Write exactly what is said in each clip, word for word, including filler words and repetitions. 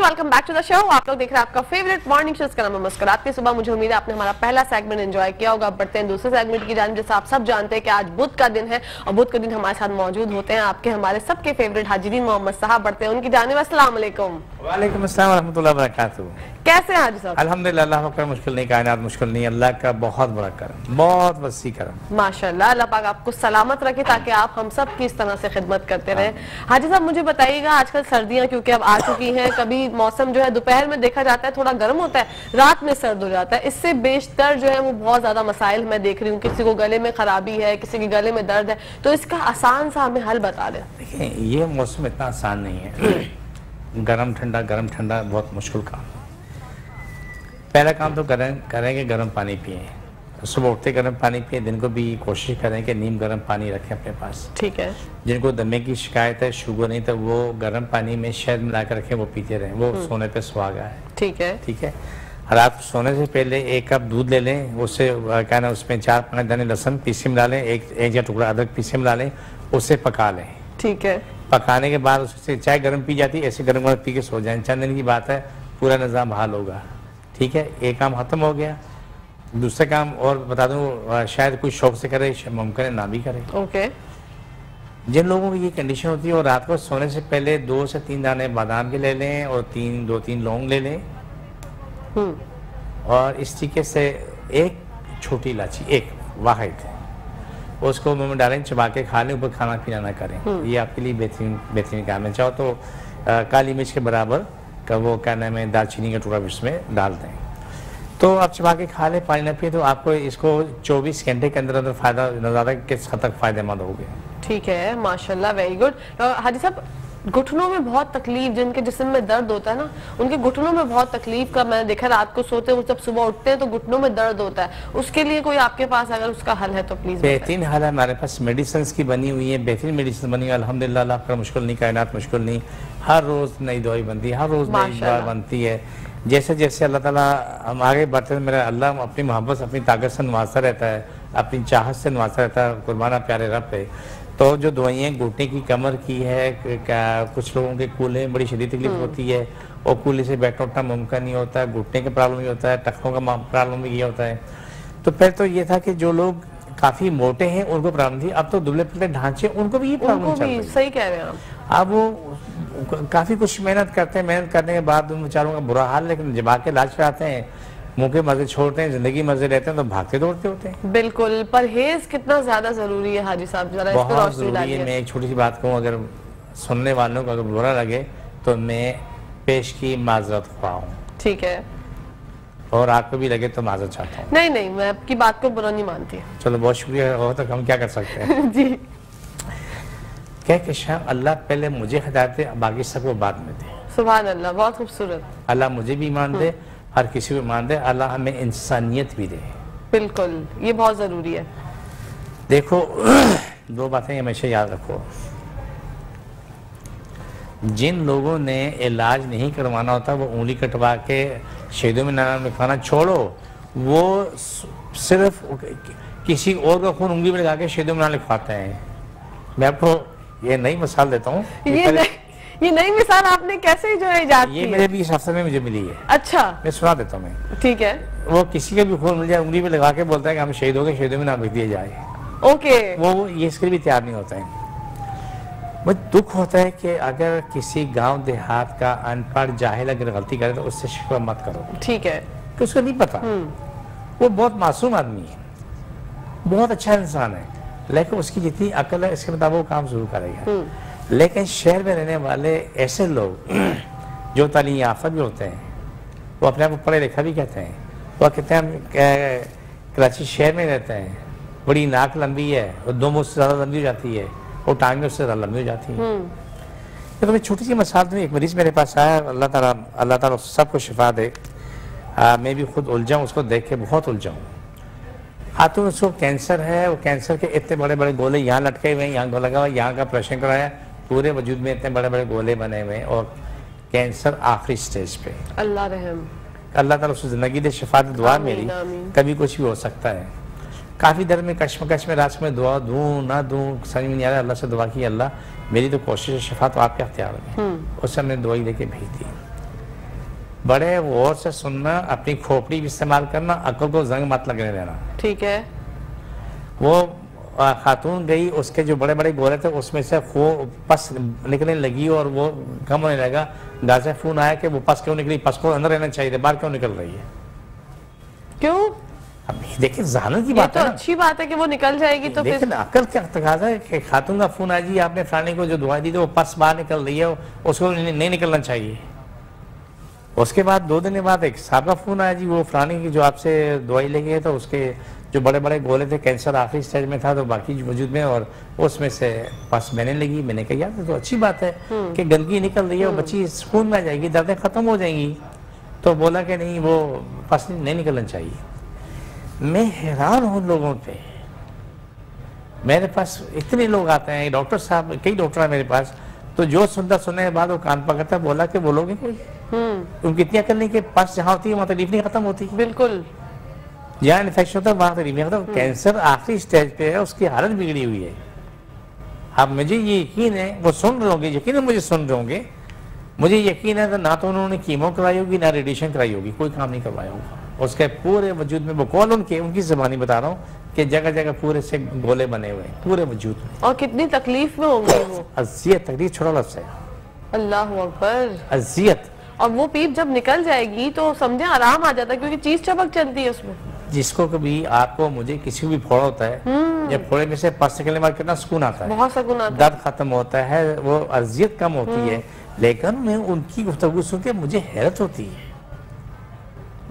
Welcome back to the show. आप लोग देख रहे हैं आपका फेवरेट मॉर्निंग शो, इसका नाम है मुस्कुराती सुबह। मुझे उम्मीद है आपने हमारा पहला सेगमेंट एंजॉय किया होगा। बढ़ते हैं दूसरे सेगमेंट की जानिब। जैसे आप सब जानते हैं कि आज बुध का दिन है और बुध के दिन हमारे साथ मौजूद होते हैं आपके हमारे सबके फेवरेट हाजी दीन मोहम्मद साहब। बढ़ते हैं उनकी जानिब। अस्सलाम वालेकुम। वालेकुम अस्सलाम व रहमतुल्लाह व बरकातहू। कैसे हैं हाजी साहब? अल्हम्दुलिल्लाह, अल्लाह का मुश्किल नहीं, कायनात मुश्किल नहीं, अल्लाह का बहुत बड़ा करम, बहुत वसी करम। माशाल्लाह, अल्लाह पाक आपको सलामत रखे ताकि आप हम सब की इस तरह से खिदमत करते रहें। हाजी साहब मुझे बताइएगा, आजकल सर्दियाँ क्योंकि अब आ चुकी हैं, कभी मौसम जो है दोपहर में देखा जाता है थोड़ा गर्म होता है, रात में सर्द हो जाता है, इससे बेशतर जो है वो बहुत ज्यादा मसाइल मैं देख रही हूँ। किसी को गले में खराबी है, किसी के गले में दर्द है, तो इसका आसान सा हमें हल बता दें। देखिए ये मौसम इतना आसान नहीं है, गर्म ठंडा गर्म ठंडा बहुत मुश्किल काम। पहला काम तो करें करें कि गर्म पानी पिए, सुबह उठते गर्म पानी पिए, दिन को भी कोशिश करें कि नीम गर्म पानी रखें अपने पास। ठीक है, जिनको दमे की शिकायत है, शुगर नहीं, तो वो गर्म पानी में शहद मिलाकर रखें, वो पीते रहें, वो सोने पे सुहागा है। ठीक है, ठीक है। और आप सोने से पहले एक कप दूध ले लें, उससे क्या ना उसमें चार पाँच दाने लहसुन पीसे मिला लें, एक एक या टुकड़ा अदरक पीसे मिला लें, उससे पका लें। ठीक है, पकाने के बाद उससे चाय गर्म पी जाती है, ऐसे गर्म गर्म पी के सो जाए, चंद दिन की बात है पूरा निज़ाम हाल होगा। ठीक है, एक काम खत्म हो गया। दूसरा काम और बता दूं, शायद कोई शौक से करे, मुमकिन है ना भी करे। ओके, जिन लोगों की ये कंडीशन होती है, और रात को सोने से पहले दो से तीन दाने बादाम के ले लें और तीन दो तीन लौंग ले लें, और इस तरीके से एक छोटी इलायची एक वाहिद उसको मुँह में डालें, चबा के खा लें, ऊपर खाना पीना ना करें। ये आपके लिए बेहतरीन बेहतरीन काम है। चाहो तो आ, काली मिर्च के बराबर का वो क्या नाम है दालचीनी का टुकड़ा उसमें डाल दें, तो आप चबा के खा लें, पानी ना पिए, तो आपको इसको चौबीस घंटे के अंदर अंदर फायदा नज़ारा के हद तक फायदेमंद हो गया। ठीक है, माशाल्लाह, वेरी गुड। हाजी साहब, घुटनों में बहुत तकलीफ, जिनके जिस्म में दर्द होता है ना, उनके घुटनों में बहुत तकलीफ का मैंने देखा, रात को सोते हुए जब सुबह उठते हैं तो घुटनों में दर्द होता है, उसके लिए कोई आपके पास अगर उसका हल है तो प्लीज। बेहतरीन हल है, हमारे पास मेडिसिन की बनी हुई है, बेहतरीन मेडिसिन बनी हुई है, अल्हम्दुलिल्लाह, आपका मुश्किल नहीं, कायनात मुश्किल नहीं, हर रोज नई दवाई बनती है, हर रोज नई दवा बनती है। जैसे जैसे अल्लाह ताला हम आगे बढ़ते हैं, मेरा अल्लाह अपनी मोहब्बत अपनी ताकत से नवाजता रहता है, अपनी चाहत से नवाजता रहता है, कुर्बाना प्यारे रब है। तो जो दवाइयाँ घुटने की, कमर की है, कुछ लोगों के कूल्हे में बड़ी शदीद तकलीफ होती है, और कूल्हे से बैठना उठना मुमकिन नहीं होता, घुटने का प्रॉब्लम ये होता है, टखनों का प्रॉब्लम भी ये होता है। तो पहले तो ये था कि जो लोग काफ़ी मोटे हैं उनको प्रॉब्लम थी, अब तो दुबले पतले ढांचे उनको भी ये प्रॉब्लम चल रही है। सही कह रहे हैं आप। अब वो काफ़ी कुछ मेहनत करते हैं, मेहनत करने के बाद उन बेचारों का बुरा हाल, लेकिन जब आके लाज कराते हैं, मुँह के मजे छोड़ते हैं, जिंदगी मजे रहते हैं, तो भागते दौड़ते होते हैं। बिल्कुल, परहेज कितना ज्यादा जरूरी है हाजी साहब, जरा इसको रोशनी डालिए। मैं एक छोटी सी बात कहूँ, अगर सुनने वालों को अगर बुरा लगे तो मैं पेश की माजरत ख्वाह हूँ। ठीक है, और आपको भी लगे तो माजरत चाहता हूँ। नहीं नहीं, मैं आपकी बात को बुरा नहीं मानती। चलो बहुत शुक्रिया, और तक हम क्या कर सकते हैं। जी क्या कि शाम अल्लाह पहले मुझे हिदायत दे, बाकी सबको बाद में दे। सुभान अल्लाह, बहुत खूबसूरत। अल्लाह मुझे भी ईमान दे, हर किसी को मान दे, अल्लाह हमें इंसानियत भी दे। बिल्कुल, ये बहुत ज़रूरी है। देखो दो बातें हमेशा याद रखो, जिन लोगों ने इलाज नहीं करवाना होता वो उंगली कटवा के शहीदों में नाम लिखवाना छोड़ो, वो सिर्फ किसी और का खून उंगली में लगा के शहीदों में नाम लिखवाते हैं। मैं आपको ये नई मिसाल देता हूँ, ये नई मिसाल आपने कैसे जो है इजाद की? ये मेरे भी इस हफ्ते में मुझे मिली है। अच्छा, मैं सुना देता हूँ मैं। ठीक है, वो किसी का भी खून मिल जाए उंगली में लगा के बोलता है कि हम शहीद हो गए, शहीदों में नाम लिख दिया जाए। ओके, वो ये इसके लिए भी तैयार नहीं होता है। मुझे दुख होता है कि अगर किसी गाँव देहात का अनपढ़ जाहिल अगर गलती करे तो उससे शिकवा मत करो। ठीक है, कि उसको नहीं पता, वो बहुत मासूम आदमी है, बहुत अच्छा इंसान है, लेकिन उसकी जितनी अकल है इसके मुताबिक वो काम जरूर करेगा। लेकिन शहर में रहने वाले ऐसे लोग जो तालीम याफ्ता भी होते हैं, वो अपने आप को पढ़े लिखा भी कहते हैं, वो कहते हैं हम कराची शहर में रहते हैं, बड़ी नाक लंबी है और दो मुँह से ज़्यादा लंबी हो जाती है और टांगें उससे ज़्यादा लंबी हो जाती हैं। तो मैं छोटी सी मिसाल दूँ, एक मरीज़ मेरे पास आया, अल्लाह ताला अल्लाह ताला सबको शिफा दे, आ, मैं भी खुद उलझा हूँ, उसको देख के बहुत उलझा हूँ। हाथों में उसको कैंसर है, वो कैंसर के इतने बड़े बड़े गोले यहाँ लटके हुए हैं, यहाँ गोला लगा हुआ है, यहाँ का ऑपरेशन कराया, पूरे वजूद में इतने बड़े बड़े गोले बने हुए हैं, और कैंसर आखिरी स्टेज पे। अल्लाह रहम, अल्लाह ताला उसको ज़िंदगी दे, शिफा दे, दुआ मेरी, कभी कुछ भी हो सकता है। काफ़ी दर में कश्मकश में रास्ते में दुआ दूँ ना दूँ समझ में नहीं आ रहा, अल्लाह से दुआ की, अल्लाह मेरी तो कोशिश है, शिफा तो आपके अख्तियार में, उस समय दुआई दे के भेज दी। बड़े गौर से सुनना, अपनी खोपड़ी भी इस्तेमाल करना, अकल को जंग मत लगने देना। ठीक है। वो खातून गई, उसके जो बड़े बड़े गोले थे उसमें से वो पस निकलने लगी और वो कम होने लगा। गाज़े फोन आया कि वो पस क्यों निकली, पस को अंदर रहना चाहिए, बाहर क्यों निकल रही है? क्यों? देखिए जहानत की बात है, तो अच्छी बात है कि वो निकल जाएगी तो फिर अकल क्या तकाजा है कि खातून का फोन आ जी आपने फलाने को जो दुआ दी थी वो पस बाहर निकल रही है, उसको नहीं निकलना चाहिए। उसके बाद दो दिन बाद एक साहब का फोन आया जी वो फलाने की जो आपसे दवाई ले गए तो उसके जो बड़े बड़े गोले थे कैंसर आखिरी स्टेज में था तो बाकी जो वजूद में और उसमें से पास बहने लगी। मैंने कहा यार तो अच्छी बात है कि गंदगी निकल रही है और बच्ची सुकून में आ जाएगी, दर्दें ख़त्म हो जाएंगी। तो बोला कि नहीं वो पास नहीं निकलना चाहिए। मैं हैरान हूँ लोगों पे। मेरे पास इतने लोग आते हैं, डॉक्टर साहब कई डॉक्टर हैं मेरे पास, तो जो सुनता सुनने के बाद वो कान पकड़ता है, बोला कि बोलोगे उनकी इतनी अकल नहीं कि पास जहाँ होती है वहाँ तकलीफ नहीं ख़त्म होती। बिल्कुल, जहाँ इन्फेक्शन होता है वहाँ तकलीफ नहीं ख़त्म। कैंसर आखिरी स्टेज पे है, उसकी हालत बिगड़ी हुई है। अब मुझे ये यकीन है वो सुन रहे होंगे, यकीन है मुझे सुन रहे होंगे, मुझे यकीन है तो ना तो उन्होंने कीमो कराई होगी ना रेडिएशन कराई होगी, कोई काम नहीं करवाया होगा। उसके पूरे वजूद में बकौल उनके उनकी ज़बानी बता रहा हूँ कि जगह जगह पूरे से गोले बने हुए हैं पूरे वजूद में। और कितनी तकलीफ में होंगे वो। अज़ियत, तकलीफ छोटा लफ्ज़ है। अल्लाहू अकबर। अज़ियत। और वो पीप जब निकल जाएगी तो समझे आराम आ जाता है क्योंकि चीज चमक चलती है उसमें। जिसको कभी आपको मुझे किसी भी फोड़ा होता है, जब फोड़े में से पास निकलने बाद कितना सुकून आता है, बहुत सुकून आता है, दर्द खत्म होता है, वो अजियत कम होती है। लेकिन मैं उनकी गुफ्तगू सुन के मुझे हैरत होती है।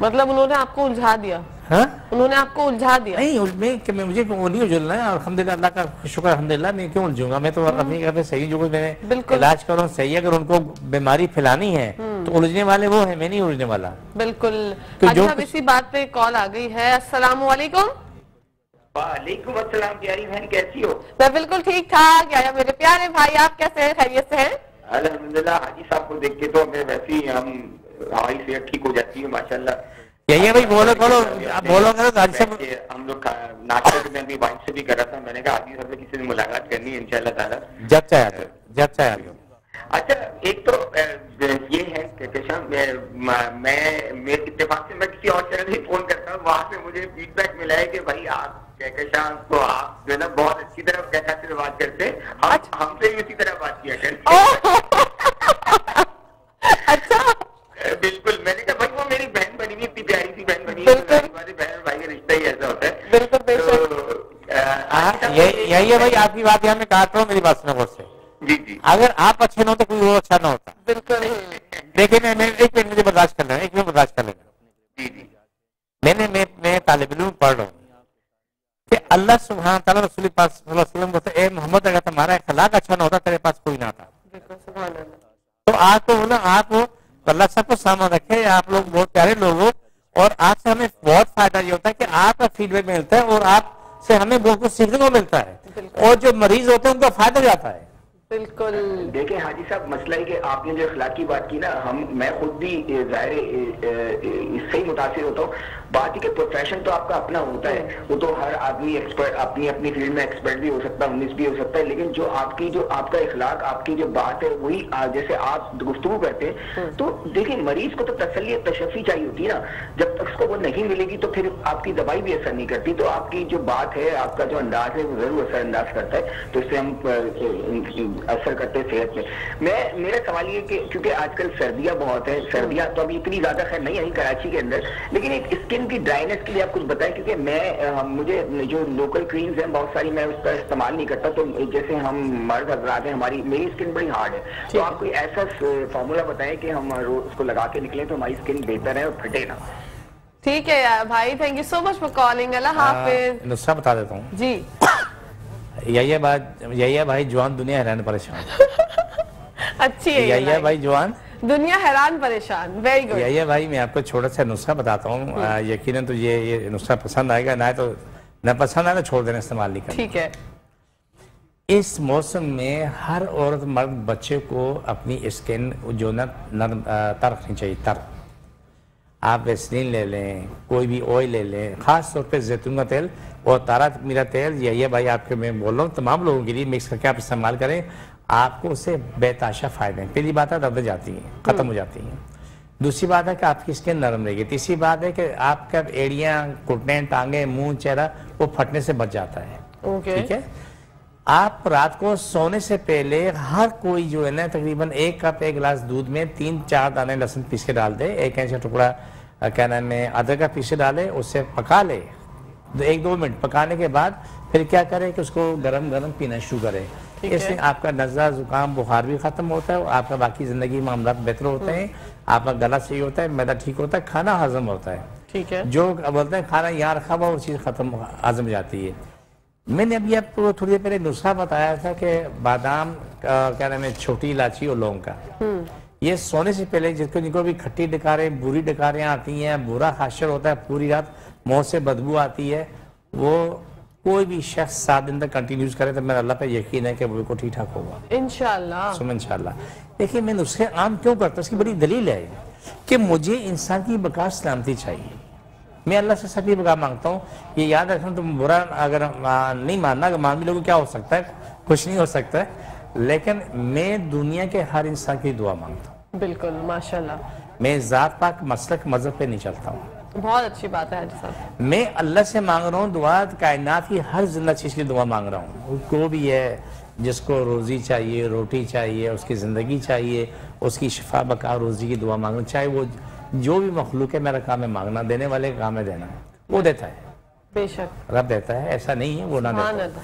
मतलब उन्होंने आपको उलझा दिया? हाँ, उन्होंने आपको उलझा दिया। नहीं उलझे कि मैं मुझे नहीं उलझना है, अल्हम्दुलिल्लाह अल्लाह का शुक्र, अल्हम्दुलिल्लाह मैं क्यों उलझूंगा। मैं तो अपनी घर पे सही जो कुछ मैंने इलाज करो सही, अगर उनको बीमारी फैलानी है तो उलझने वाले वो है, मैं नहीं उलझने वाला। बिल्कुल। अच्छा, इसी बात पे कॉल आ गई है। अस्सलाम वालेकुम। वालेकुम अस्सलाम। प्यारी बहन कैसी हो? मैं बिल्कुल ठीक ठाक। या मेरे प्यारे भाई आप कैसे हैं? खैरियत से हैं? अल्हम्दुलिल्लाह। हाजी साहब को देख के तो हमें वैसे ही हम हमारी सेहत ठीक हो जाती है माशाल्लाह। यही है भाई, बोलो बोलो आप बोलो करो। हम लोग नाश्ता के दिन वाइफ से भी कर रहा था, मैंने कहा हाजी साहब से किसी से मुलाकात करनी है इंशाल्लाह ताला। जब चाहे जब चाहे। अच्छा, एक तो ये है मैं मैं मेरे इत्तेफाक से मैं किसी और चैनल से फोन करता हूँ, वहाँ से मुझे फीडबैक मिला है कि भाई आप कहकशान को आप जो है ना बहुत अच्छी तरह कहकशान से बात करते, आज हमसे भी उसी तरह बात किया करते। अच्छा। बिल्कुल, मैंने कहा भाई वो मेरी बहन बनी हुई, इतनी प्यारी सी बहन बनी हुई, बहन भाई का रिश्ता ही ऐसा होता है। बिल्कुल यही है भाई, आपकी बात यहाँ मैं काट रहा हूँ, मेरी बात सुनो मुझसे। जी जी। अगर आप अच्छे न हो तो कोई वो अच्छा ना होता। बिल्कुल। देखिए मैं एक मिनट मुझे बर्दाश्त करना है, एक मिनट बर्दाश्त कर लेना। जी जी। मैंने मैं मैं तालिब इल्म पढ़ रहा हूँ कि अल्लाह सुभान तआला रसूल पाक सल्लल्लाहु अलैहि वसल्लम कहते हैं मोहम्मद अगर तुम्हारा अखलाक अच्छा ना होता तेरे पास कोई ना था। तो आप तो बोला आप अल्लाह सबको सामने रखे, आप लोग बहुत प्यारे लोग हो और आपसे हमें बहुत फायदा ये होता है कि आपका फीडबैक मिलता है और आपसे हमें बहुत कुछ सीखने को मिलता है और जो मरीज होते हैं उनको फायदा जाता है। बिल्कुल। देखिए हाजी साहब मसला है कि आपने जो अखलाक की बात की ना, हम मैं खुद भी जाहिर इससे ही मुतासिर होता हूँ। बात ही कि प्रोफेशन तो आपका अपना होता है, वो तो हर आदमी एक्सपर्ट अपनी अपनी फील्ड में एक्सपर्ट भी हो सकता है, उन्नीस भी हो सकता है, लेकिन जो आपकी जो आपका अखलाक आपकी जो बात है वही जैसे आप गुफ्तगू करते हैं तो देखिए मरीज को तो तसल्ली तशफी चाहिए होती है ना, जब तक उसको वो नहीं मिलेगी तो फिर आपकी दवाई भी असर नहीं करती। तो आपकी जो बात है आपका जो अंदाज है वो जरूर असर अंदाज करता है, तो इससे हम असर करते सेहत में। मैं मेरा सवाल ये कि क्योंकि आजकल सर्दियां बहुत है, सर्दियां तो अभी इतनी ज्यादा खैर नहीं आई कराची के अंदर, लेकिन एक स्किन की ड्राइनेस के लिए आप कुछ बताएं, क्योंकि मैं आ, मुझे जो लोकल क्रीम्स हैं बहुत सारी मैं उसका इस्तेमाल नहीं करता, तो जैसे हम मर्द हजरात हैं हमारी मेरी स्किन बड़ी हार्ड है, तो आप कोई ऐसा फॉर्मूला बताएं कि हम रोज उसको लगा के निकलें तो हमारी स्किन बेहतर है और फटे ना। ठीक है यार भाई, thank you so much for calling. नुस्खा बता देता हूँ जी। यही बात यही भाई जवान दुनिया हैरान परेशान। अच्छी है यही भाई, भाई जवान दुनिया हैरान परेशान। Very good. यही भाई मैं आपको छोटा सा नुस्खा बताता हूँ, यकीनन तो ये ये नुस्खा पसंद आएगा, ना तो ना पसंद आएगा छोड़ देना, इस्तेमाल नहीं करना। ठीक है। इस मौसम में हर औरत मर्द बच्चे को अपनी स्किन जो ना नर्म तर रखनी चाहिए। तर आप वैसलीन ले लें, कोई भी ऑयल ले लें, खास तौर पे जैतून का तेल और तारा मीरा तेल, यही भाई आपके मैं बोल रहा हूँ तमाम लोगों के लिए, मिक्स करके आप इस्तेमाल करें, आपको उससे बेताशा फ़ायदे हैं। पहली बात है दर्द जाती हैं, ख़त्म हो जाती हैं। दूसरी बात है कि आपकी स्किन नरम रहेगी, तीसरी बात है कि आपका एड़ियाँ, घुटने, टांगे, मुंह, चेहरा वो फटने से बच जाता है। ओके, ठीक है। आप रात को सोने से पहले हर कोई जो है ना तकरीबन एक कप एक गिलास दूध में तीन चार दाने लहसुन पीस के डाल दे, एक इंच का टुकड़ा क्या नाम है अदरक का पीस के डाले, उससे पका ले एक दो मिनट। पकाने के बाद फिर क्या करें कि उसको गरम गरम पीना शुरू करें, इससे आपका नज़ला, जुकाम, बुखार भी ख़त्म होता है और आपका बाकी ज़िंदगी मामला बेहतर होते हैं, आपका गला सही होता है, मैदा ठीक होता है, खाना हजम होता है। ठीक है, जो बोलते हैं खाना यहाँ रखा हुआ वो चीज़ ख़त्म हजम हो जाती है। मैंने अभी आपको थोड़ी देर पहले नुस्खा बताया था कि बादाम क्या नाम है छोटी इलायची और लौंग का, ये सोने से पहले जिसको जिनको भी खट्टी डकारें, बुरी डकारें आती हैं, बुरा खाशर होता है, पूरी रात मुँह से बदबू आती है, वो कोई भी शख्स सात दिन तक कंटिन्यूज करे तो मेरा अल्लाह पे यकीन है कि वो बिल्कुल ठीक ठाक होगा इंशाल्लाह। सुन इंशाल्लाह। देखिए मैं नुस्खे आम क्यों करता हूँ, इसकी बड़ी दलील है कि मुझे इंसान की बका सलामती चाहिए, मैं अल्लाह से सभी बका मांगता हूँ। ये याद रखना, तुम बुरा अगर नहीं मानना, मान भी लोगों क्या हो सकता है, कुछ नहीं हो सकता है, लेकिन मैं दुनिया के हर इंसान की दुआ मांगता हूँ। बिल्कुल माशाल्लाह। मैं जात पाक, मसलक, मजहब पे नहीं चलता हूँ। बहुत अच्छी बात है साहब। मैं अल्लाह से मांग रहा हूँ दुआ, कायनात की हर जिंदा चीज़ की दुआ मांग रहा हूँ। जो भी है जिसको रोज़ी चाहिए, रोटी चाहिए, उसकी ज़िंदगी चाहिए, उसकी शिफा, बका, रोज़ी की दुआ मांगना, चाहे वो जो भी मखलूक है, मेरा काम है मांगना, देने वाले काम है देना, वो देता है बेशक, रब देता है, ऐसा नहीं है वो ना देता।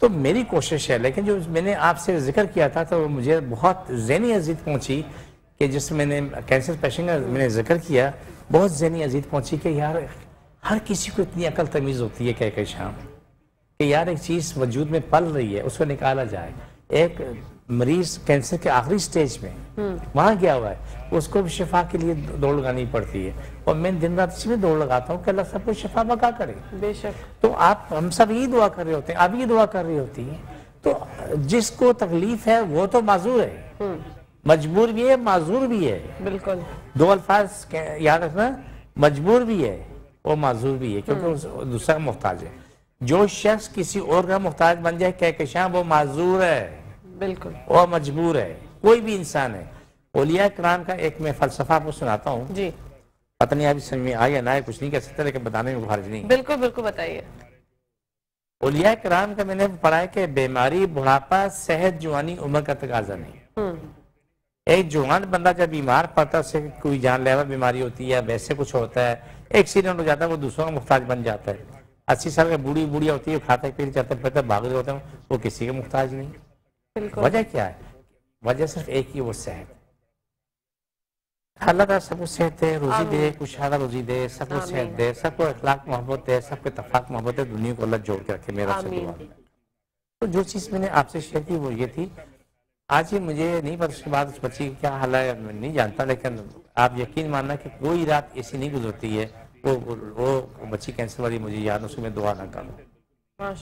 तो मेरी कोशिश है, लेकिन जो मैंने आपसे जिक्र किया था तो मुझे बहुत जहनी अज़ीज़ पहुँची कि जिस मैंने कैंसर पेशेंट का मैंने जिक्र किया, बहुत जहनी अजीत पहुंची कि यार हर किसी को इतनी अकल तमीज़ होती है कह के शाम कि यार एक चीज़ वजूद में पल रही है उसको निकाला जाए। एक मरीज कैंसर के आखिरी स्टेज में वहाँ गया हुआ है, उसको भी शिफा के लिए दौड़ लगानी पड़ती है और मैं दिन रात इसमें दौड़ लगाता हूँ कि अल्लाह सबको शिफा बका करे बेशक। तो आप हम सब यही दुआ कर रहे होते हैं, आप ये दुआ कर रही होती है, तो जिसको तकलीफ है वो तो माजूर है, मजबूर भी है, माजूर भी है। बिल्कुल, दो अल्फाज याद रखना, मजबूर भी है और माजूर भी है, क्योंकि दूसरा मुहताज है। जो शख्स किसी और का मुहताज बन जाए कहकशां, वो माजूर है बिल्कुल और मजबूर है। कोई भी इंसान है। औलिया किराम का एक मैं फलसफा आपको सुनाता हूँ जी, पता नहीं अभी समझ में आया ना, कुछ नहीं कह सकते लेकिन बताने में खारिज नहीं। बिल्कुल बिल्कुल बताइए। औलिया किराम का मैंने पढ़ा है कि बीमारी, बुढ़ापा, सेहत, जवानी उम्र का तकाजा नहीं। एक जवान बंदा जब बीमार पड़ता है, उससे कोई जानलेवा बीमारी होती है, वैसे कुछ होता है, एक्सीडेंट हो जाता है, वो दूसरों का मुहताज बन जाता है। अस्सी साल की बूढ़ी बूढ़िया होती है, खाते पीते चलते फिरते भाग रहे होते हैं, वो किसी का मुहताज नहीं। वजह क्या है? वजह सिर्फ एक ही, वो सेहत। अल्लाह ताला सबको सेहत दे, रोजी दे, कुशादा रोजी दे, सबको सेहत दे, सबको अखलाक मोहब्बत दे, सबको इत्तेफाक मोहब्बत दे, दुनिया को अल्लाह जोड़ के रखे, मेरा से दुआ। तो जो चीज़ मैंने आपसे शेयर की वो ये थी। आज ही मुझे नहीं पता उसके बाद उस बच्ची की क्या हाल है, मैं नहीं जानता, लेकिन आप यकीन मानना कि कोई रात ऐसी नहीं गुजरती है वो वो बच्ची कैंसर वाली, मुझे याद, उसको मैं दुआ ना करूँ।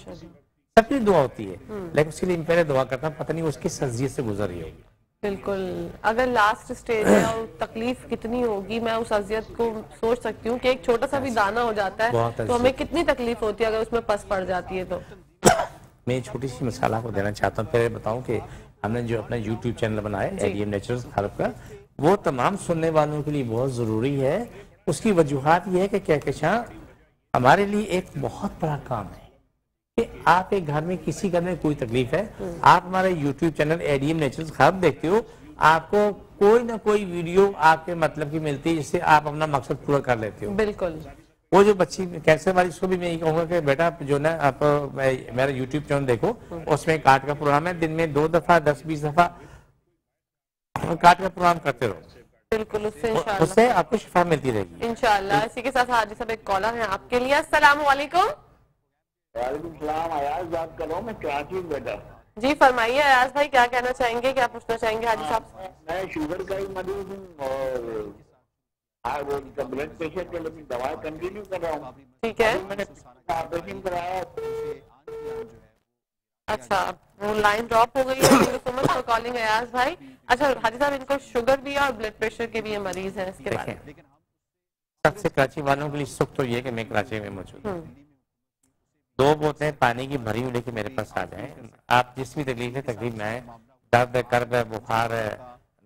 सबकी दुआ होती है लेकिन उसके लिए पहले दुआ करता, पता नहीं वो उसकी सजियत से गुजर रही होगी। बिल्कुल, अगर लास्ट स्टेज है और तकलीफ कितनी होगी, मैं उस अजियत को सोच सकती हूँ कि एक छोटा सा भी दाना हो जाता है तो हमें कितनी तकलीफ होती है अगर उसमें पस पड़ जाती है। तो मैं छोटी सी मिसाल आपको देना चाहता हूँ, पहले बताऊँ कि हमने जो अपना YouTube चैनल बनाया एडीएम नेचुरल्स हर्ब का, वो तमाम सुनने वालों के लिए बहुत ज़रूरी है। उसकी वजूहत यह है कि कहकशां हमारे लिए एक बहुत बड़ा काम है कि आप एक घर में, किसी घर में कोई तकलीफ है, आप हमारे YouTube channel ADM naturals herb देखते हो, आपको कोई ना कोई वीडियो आपके मतलब की मिलती है जिससे आप अपना मकसद पूरा कर लेते हो। बिल्कुल, वो जो बच्ची कैंसर वाली, उसको भी मैं यही कहूँगा कि बेटा जो ना आप मेरा यूट्यूब चैनल देखो, उसमें काट का प्रोग्राम है, दिन में दो दफा, दस बीस दफा काट का प्रोग्राम करते रहो। बिल्कुल, उससे उससे आपको शिफा मिलती रहेगी इंशाल्लाह। इसी के साथ हाजी साहब एक कॉलर है आपके लिए। अस्सलाम वालेकुम। वालेकुम सलाम, अयाज बात कर रहा हूँ मैं कराची से। बेटा जी फरमाइए अयाज भाई, क्या कहना चाहेंगे, क्या पूछना चाहेंगे हाजी साहब? मैं शुगर का ही मरीज हूँ और हाँ वो इनका ब्लड प्रेशर के लिए दवाई कंटिन्यू कर रहा हूँ। ठीक है, मैंने ऑपरेशन कराया। अच्छा, वो लाइन ड्रॉप हो गई है। Thank you so much for calling Ayaz भाई। अच्छा हाजी साहब, इनको शुगर भी है और ब्लड प्रेशर के भी मरीज हैं। इसके बारे में सबसे कराची वालों के लिए सुख तो ये कि मैं कराची में मौजूद हूँ। दो बोतलें पानी की भरी हुई लेके मेरे पास आ जाए, आप जिस भी तकलीफ है, तकलीफ में आए, दर्द है, कर्ब है, बुखार है,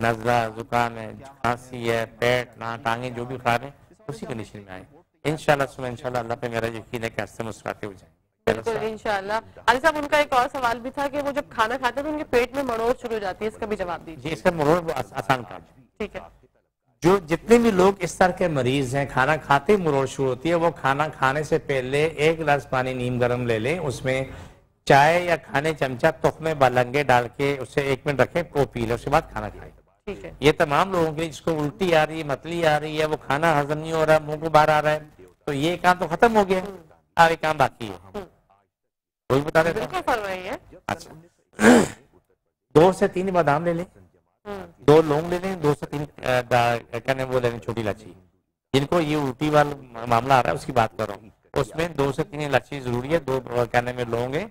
नजला, जुकाम है, खांसी है, पेट, ना टांगे जो भी खा रहे हैं उसी कंडीशन में आए। इंशाल्लाह सुबह इंशाल्लाह अल्लाह पे मेरा यकीन है कि आज से मुस्कुराते हो जाएंगे बिल्कुल इंशाल्लाह। अली साहब उनका एक और सवाल भी था कि वो जब खाना खाते हैं तो उनके पेट में मरोड़ शुरू हो जाती है, इसका भी जवाब दीजिए। इसका मरोड़ आसान काम ठीक है, जो जितने भी लोग इस तरह के मरीज हैं खाना खाते ही मरोड़ शुरू होती है, वो खाना खाने से पहले एक गिलास पानी नीम गर्म ले लें, उसमें चाय या खाने चमचा तुखमे बालंगे डाल के उसे एक मिनट रखें, वो पी लें, उसके बाद खाना खाएं। ठीक है, ये तमाम लोगों के लिए जिसको उल्टी आ रही है, मतली आ रही है, वो खाना हजम नहीं हो रहा, मुंह को बाहर आ रहा है, तो ये काम तो खत्म हो गया, अब ये काम बाकी है। वही बता रहे अच्छा, दो से तीन बादाम ले लें, दो लौंग ले लें, दो से तीन कहने वो ले लें छोटी इलायची। जिनको ये उल्टी वाला मामला आ रहा है उसकी बात कर रहा हूँ, उसमें दो से तीन इलायची जरूरी है, दो कहने में लौंग है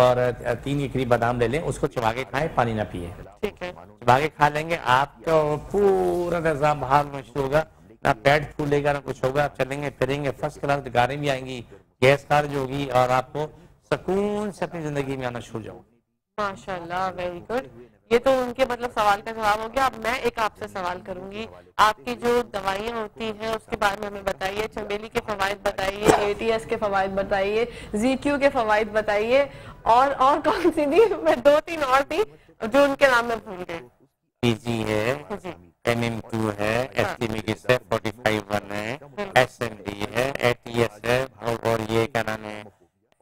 और तीन के करीब बादाम ले लें, उसको चबा के खाएं, पानी ना पिए। ठीक है, चबा के खा लेंगे आपका पूरा निजाम बहाल महसूस होगा, ना पेट फूलेगा ना कुछ होगा, आप चलेंगे फिरेंगे, फर्स्ट क्लास गाड़ी भी आएंगी, गैस खारिज होगी और आपको सुकून से अपनी जिंदगी में आना शुरू हो जाओगे। माशाल्लाह, वेरी गुड। ये तो उनके मतलब सवाल का जवाब हो गया। अब मैं एक आपसे सवाल करूंगी, आपकी जो दवाइयाँ होती हैं उसके बारे में हमें बताइए, चमेली के फवायद बताइए, एटीएस के फवायद बताइए, जीक्यू के फवायद बताइए और और कौन सी थी, मैं दो तीन और थी जो उनके नाम में भूल गई। पीजी है, एम एम क्यू है, एस है, फोर्टी फाइव वन है, एस एम डी है, एटीएस है और ये क्या नाम है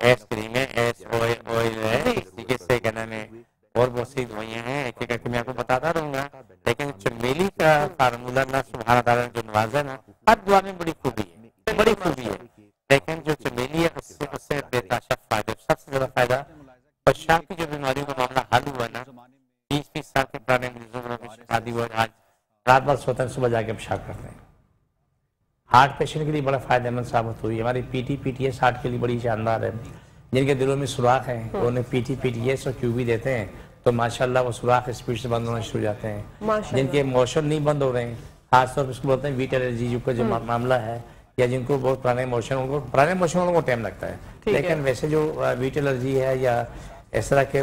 एस क्रीम है, एस ऑयल है, इससे क्या नाम है और बहुत सी दवाइयाँ हैं, एक एक करके मैं आपको बताता रहूंगा। लेकिन चमेली का फार्मूला ना सुभान अल्लाह जो नवाजा ना हर दुआ में बड़ी खूबी है, बड़ी खूबी है, लेकिन जो चमेली है उससे उससे बेताशा फायदा, सबसे ज्यादा फायदा पेशाब की जो बीमारियों का मामला हल हुआ ना, बीस बीस साल के पुराने मरीजों को शादी हुआ, आज रात भर सोते हैं सुबह जाके पेशाब करते हैं। हार्ट पेशेंट के लिए बड़ा फायदेमंद साबित हुई। हमारी पीटी पीटीएस हार्ट के लिए बड़ी शानदार है, जिनके दिलों में सुराख है उन्हें पीटी पीटीएस और क्यूबी देते हैं तो माशाल्लाह वो सुराख स्पीड से बंद होना शुरू हो जाते हैं। जिनके मोशन नहीं बंद हो रहे हैं, खासतौर पर इसको बोलते हैं वीट एलर्जी का जो मामला है, या जिनको बहुत पुराने मोशन उनको पुराने मोशन उनको टाइम लगता है, लेकिन वैसे जो वीट एलर्जी है या इस तरह के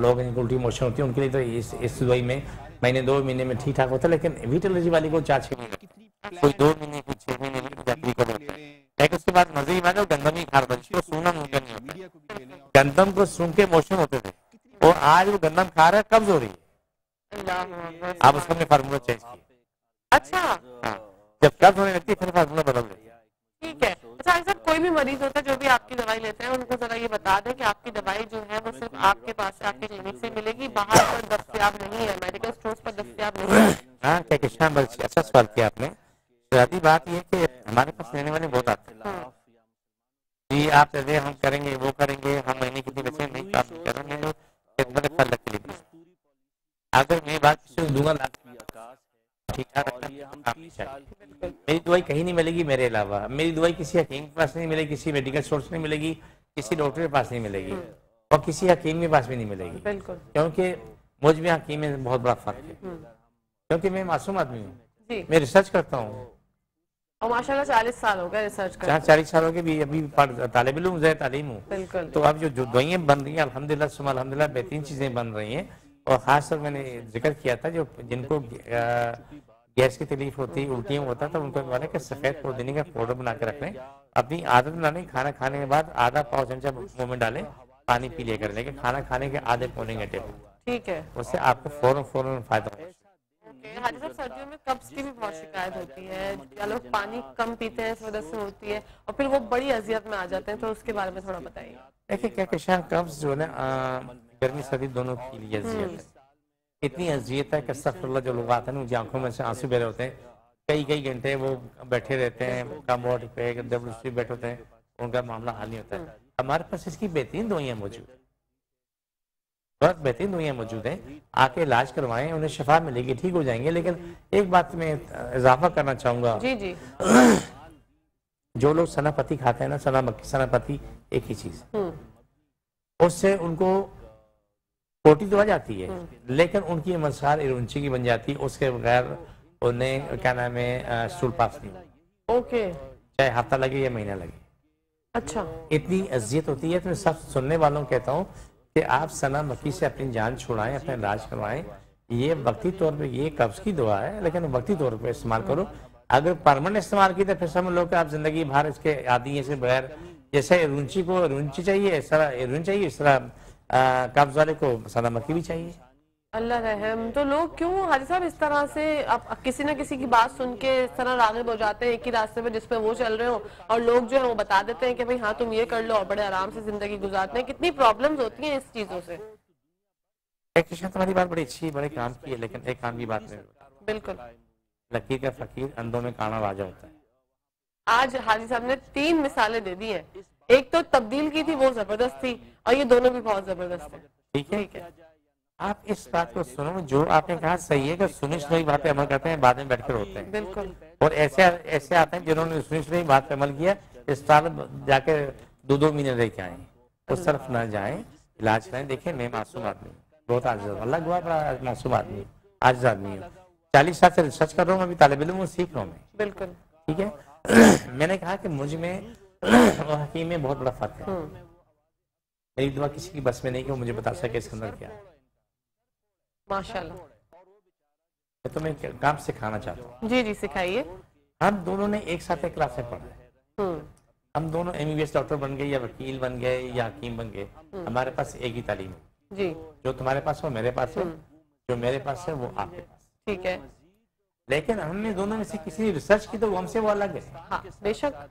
लोग जिनको उल्टी मोशन होती है उनके लिए तो इस इस दवाई में महीने दो महीने में ठीक ठाक होता है, लेकिन वीट एलर्जी वाली को चार छः महीने कोई दो महीने कोई छः महीने लेकिन उसके बाद मजे ही मानो गंदम ही खा रहा था, सूंघना मुमकिन नहीं होता, गंदम को सूंघ के मोशन होते थे और आज वो गंदम खा रहा है, कब्ज हो रही है। आप उसको हमने फार्मूला चेंज किया। अच्छा हाँ, जब कब्ज होने लगती है फिर फार्मूला बदल रही है। ठीक है, अच्छा सर, कोई भी मरीज होता है जो भी आपकी दवाई लेते हैं उनको जरा ये बता दें कि आपकी दवाई जो है वो सिर्फ आपके पास आपके क्लिनिक से मिलेगी, बाहर पर दस्तियाब नहीं है, मेडिकल स्टोर्स पर दस्तियाब नहीं है। हाँ क्या कृष्णा, अच्छा सवाल किया आपने। सारी बात ये कि हमारे पास लेने वाले बहुत आते हैं जी, आप दे हम करेंगे वो करेंगे, हम महीने कितनी बचे नहीं प्राप्त कर रहे हैं, अगर मैं बात दूंगा ठीक है। मेरी दवाई कहीं नहीं मिलेगी मेरे अलावा, मेरी दवाई किसी हकीम के पास नहीं मिलेगी, किसी मेडिकल स्टोर नहीं मिलेगी, किसी डॉक्टर के पास नहीं मिलेगी और किसी हकीम के पास भी नहीं मिलेगी, क्योंकि मुझ में हकीम में बहुत बड़ा फर्क है, क्योंकि मैं मासूम आदमी हूँ, मैं रिसर्च करता हूँ और माशाल्लाह चालीस साल हो गए रिसर्च करते हैं, चालीस सालों के भी अभी तालिब इल्म ज़ाहिर तालीम हूँ, तो अब जो जो दवाइयाँ बन रही हैं अल्हम्दुलिल्लाह सुमा अल्हम्दुलिल्लाह बेहतरीन चीज़ें बन रही हैं। और ख़ास तौर मैंने जिक्र किया था जो जिनको गैस की तकलीफ होती उल्टियाँ होता तो उनको बोला कि सफ़ेद पुदीने का पाउडर बना के रख लें, अपनी आदत बना लें, खाना खाने के बाद आधा पाव चमचा मुँह में डालें, पानी पी लिया कर लेंगे खाना खाने के आधे पौने घंटे पर, ठीक है, उससे आपको फ़ौरन फ़ौरन फ़ायदा होगा। हाजी साहब, सर्दियों में कब्ज की भी बहुत शिकायत होती है, क्या लोग पानी कम पीते हैं इस वजह से होती है और फिर वो बड़ी अजियत में आ जाते हैं, तो उसके बारे में थोड़ा बताइए। देखिए क्या किशा, कब्ज जो है ना गर्मी सर्दी दोनों के लिए अजियत है, इतनी अजियत है कि अस्तगफिरुल्लाह जो लोग आते हैं उनकी आंखों में से आंसू बह रहे होते हैं, कई कई घंटे वो बैठे रहते हैं, कमोड पे दबदबे बैठे होते हैं, उनका मामला हल नहीं होता है। हमारे पास इसकी बेहतरीन दवाइयाँ मौजूद है, बहुत बेहतरीन दवाइयाँ मौजूद हैं, आके इलाज करवाएं, उन्हें शफा मिलेगी, ठीक हो जाएंगे। लेकिन एक बात मैं इजाफा करना चाहूँगा, जी जी, जो लोग सनापति खाते हैं ना, सना मक्की सनापति एक ही चीज़, उससे उनको कोटी तो आ जाती है लेकिन उनकी मनसार इरुंची की बन जाती है, उसके बगैर उन्हें क्या नाम है स्टूल पास नहीं, ओके, चाहे हफ्ता लगे या महीना लगे। अच्छा, इतनी अजियत होती है। तो मैं सब सुनने वालों को कहता हूँ कि आप सना मक्की से अपनी जान छुड़ाएं, अपना इलाज करवाएं, ये वक्ती तौर पे, ये कब्ज़ की दुआ है लेकिन वक्ती तौर पे इस्तेमाल करो। अगर परमानेंट इस्तेमाल की तो फिर समझ लो कि आप जिंदगी भर इसके आदि हैं, बगैर जैसे रूंची को रूंची चाहिए इस तरह रूंच चाहिए, इस तरह कब्ज़ वाले को सदा मक्की भी चाहिए। अल्लाह रहम। तो लोग क्यों हाजी साहब इस तरह से आप किसी ना किसी की बात सुन के इस तरह राग़िब हो जाते हैं एक ही रास्ते पे जिसपे वो चल रहे हो, और लोग जो है वो बता देते हैं कि भाई हाँ तुम ये कर लो और बड़े आराम से जिंदगी गुजारते हैं। कितनी प्रॉब्लम्स होती हैं इस चीज़ों से। एक तुम्हारी बात बड़ी अच्छी बड़े काम की है, लेकिन एक काम की बात नहीं। बिल्कुल, लकीर का फकीर अंधों में काना राजा होता है। आज हाजी साहब ने तीन मिसालें दे दी है, एक तो तब्दील की थी वो जबरदस्त थी, और ये दोनों भी बहुत जबरदस्त है। ठीक है, आप इस बात को सुनो, जो आपने कहा सही है कि सुनी सुनी बात पे अमल करते हैं, बाद में बैठकर होते हैं। बिल्कुल। और ऐसे ऐसे आते हैं जिन्होंने सुनी सुनी बात पे अमल किया, इस साल जाके दो दो महीने रह के आए, उस तरफ ना जाए, इलाज कराएं। देखें मैं मासूम आदमी बहुत आज़ाद, अल्लाह गुआ बड़ा मासूम आदमी आज़ाद आदमी है, चालीस साल से रिसर्च कर रहा हूँ, अभी तालिब इल्म हूँ, सीख रहा हूँ मैं। बिल्कुल। ठीक है, मैंने कहा कि मुझ में और हकीम में बहुत बड़ा फर्क है। मेरी दुआ किसी की बस में नहीं कि मुझे बता सके इसके अंदर क्या है। माशाल्लाह। तो मैं काम सिखाना चाहता हूँ। जी जी सिखाइए। हम दोनों ने एक साथ एक क्लास में पढ़ा, हम दोनों एमबीबीएस डॉक्टर बन गए या वकील बन गए या हकीम बन गए, हमारे पास एक ही तालीम है। जी, जो तुम्हारे पास हो मेरे पास है, जो मेरे पास है वो आपके पास। ठीक है, लेकिन हमने दोनों में से किसी ने रिसर्च की तो वो हमसे वो अलग है। हाँ, बेशक।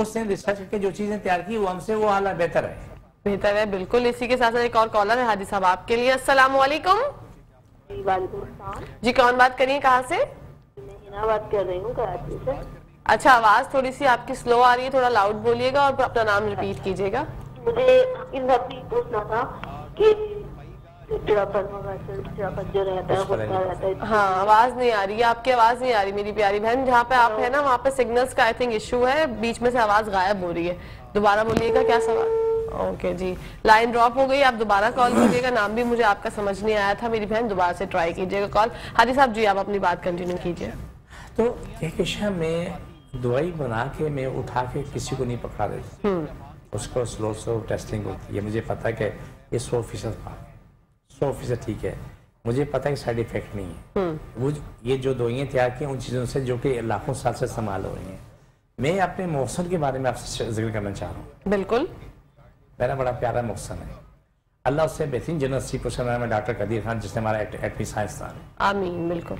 उसने रिसर्च करके जो चीजें तैयार की वो हमसे वो अलग बेहतर है। बेहतर है, बिल्कुल। इसी के साथ साथ एक और कॉलर है हाजी साहब आपके लिए। अस्सलाम वालेकुम। जी, कौन बात करिए, कहाँ से? मैं बात कर रही हूँ कराची से। अच्छा, आवाज थोड़ी सी आपकी स्लो आ रही है, थोड़ा लाउड बोलिएगा और अपना नाम रिपीट कीजिएगा। मुझे इन सब पूछना था कि जो रहता है रहता है। हाँ, आवाज नहीं आ रही है, आपकी आवाज नहीं आ रही मेरी प्यारी बहन। जहाँ पे आप है ना वहाँ पे सिग्नल्स का आई थिंक इशू है, बीच में से आवाज गायब हो रही है। दोबारा बोलिएगा क्या सवाल। ओके okay, जी लाइन ड्रॉप हो गई, आप दोबारा कॉल कीजिएगा। नाम भी मुझे आपका समझ नहीं आया था मेरी बहन, दोबारा से ट्राई कीजिएगा कॉल। हाजी साहब जी आप अपनी बात कंटिन्यू कीजिए। तो कहकशा में दवाई बना के मैं उठा के किसी को नहीं पकड़ा रही, उसको स्लो स्लो टेस्टिंग होती है। मुझे पता है कि सौ फीसद सौ फीसद ठीक है, मुझे पता है कि साइड इफेक्ट नहीं है। वो ये जो दवाइयाँ तैयार की उन चीज़ों से जो कि लाखों साल से इस्तेमाल हो रही हैं। मैं अपने मौसम के बारे में आपसे जिक्र करना चाह रहा हूँ। बिल्कुल। मेरा बड़ा प्यारा मौसम है, अल्लाह उससे बेहतरीन जन्नत पुरस्कार में डॉक्टर कबीर खान जिसने हमारा एटमी साइंस दान है। आमीन। बिल्कुल।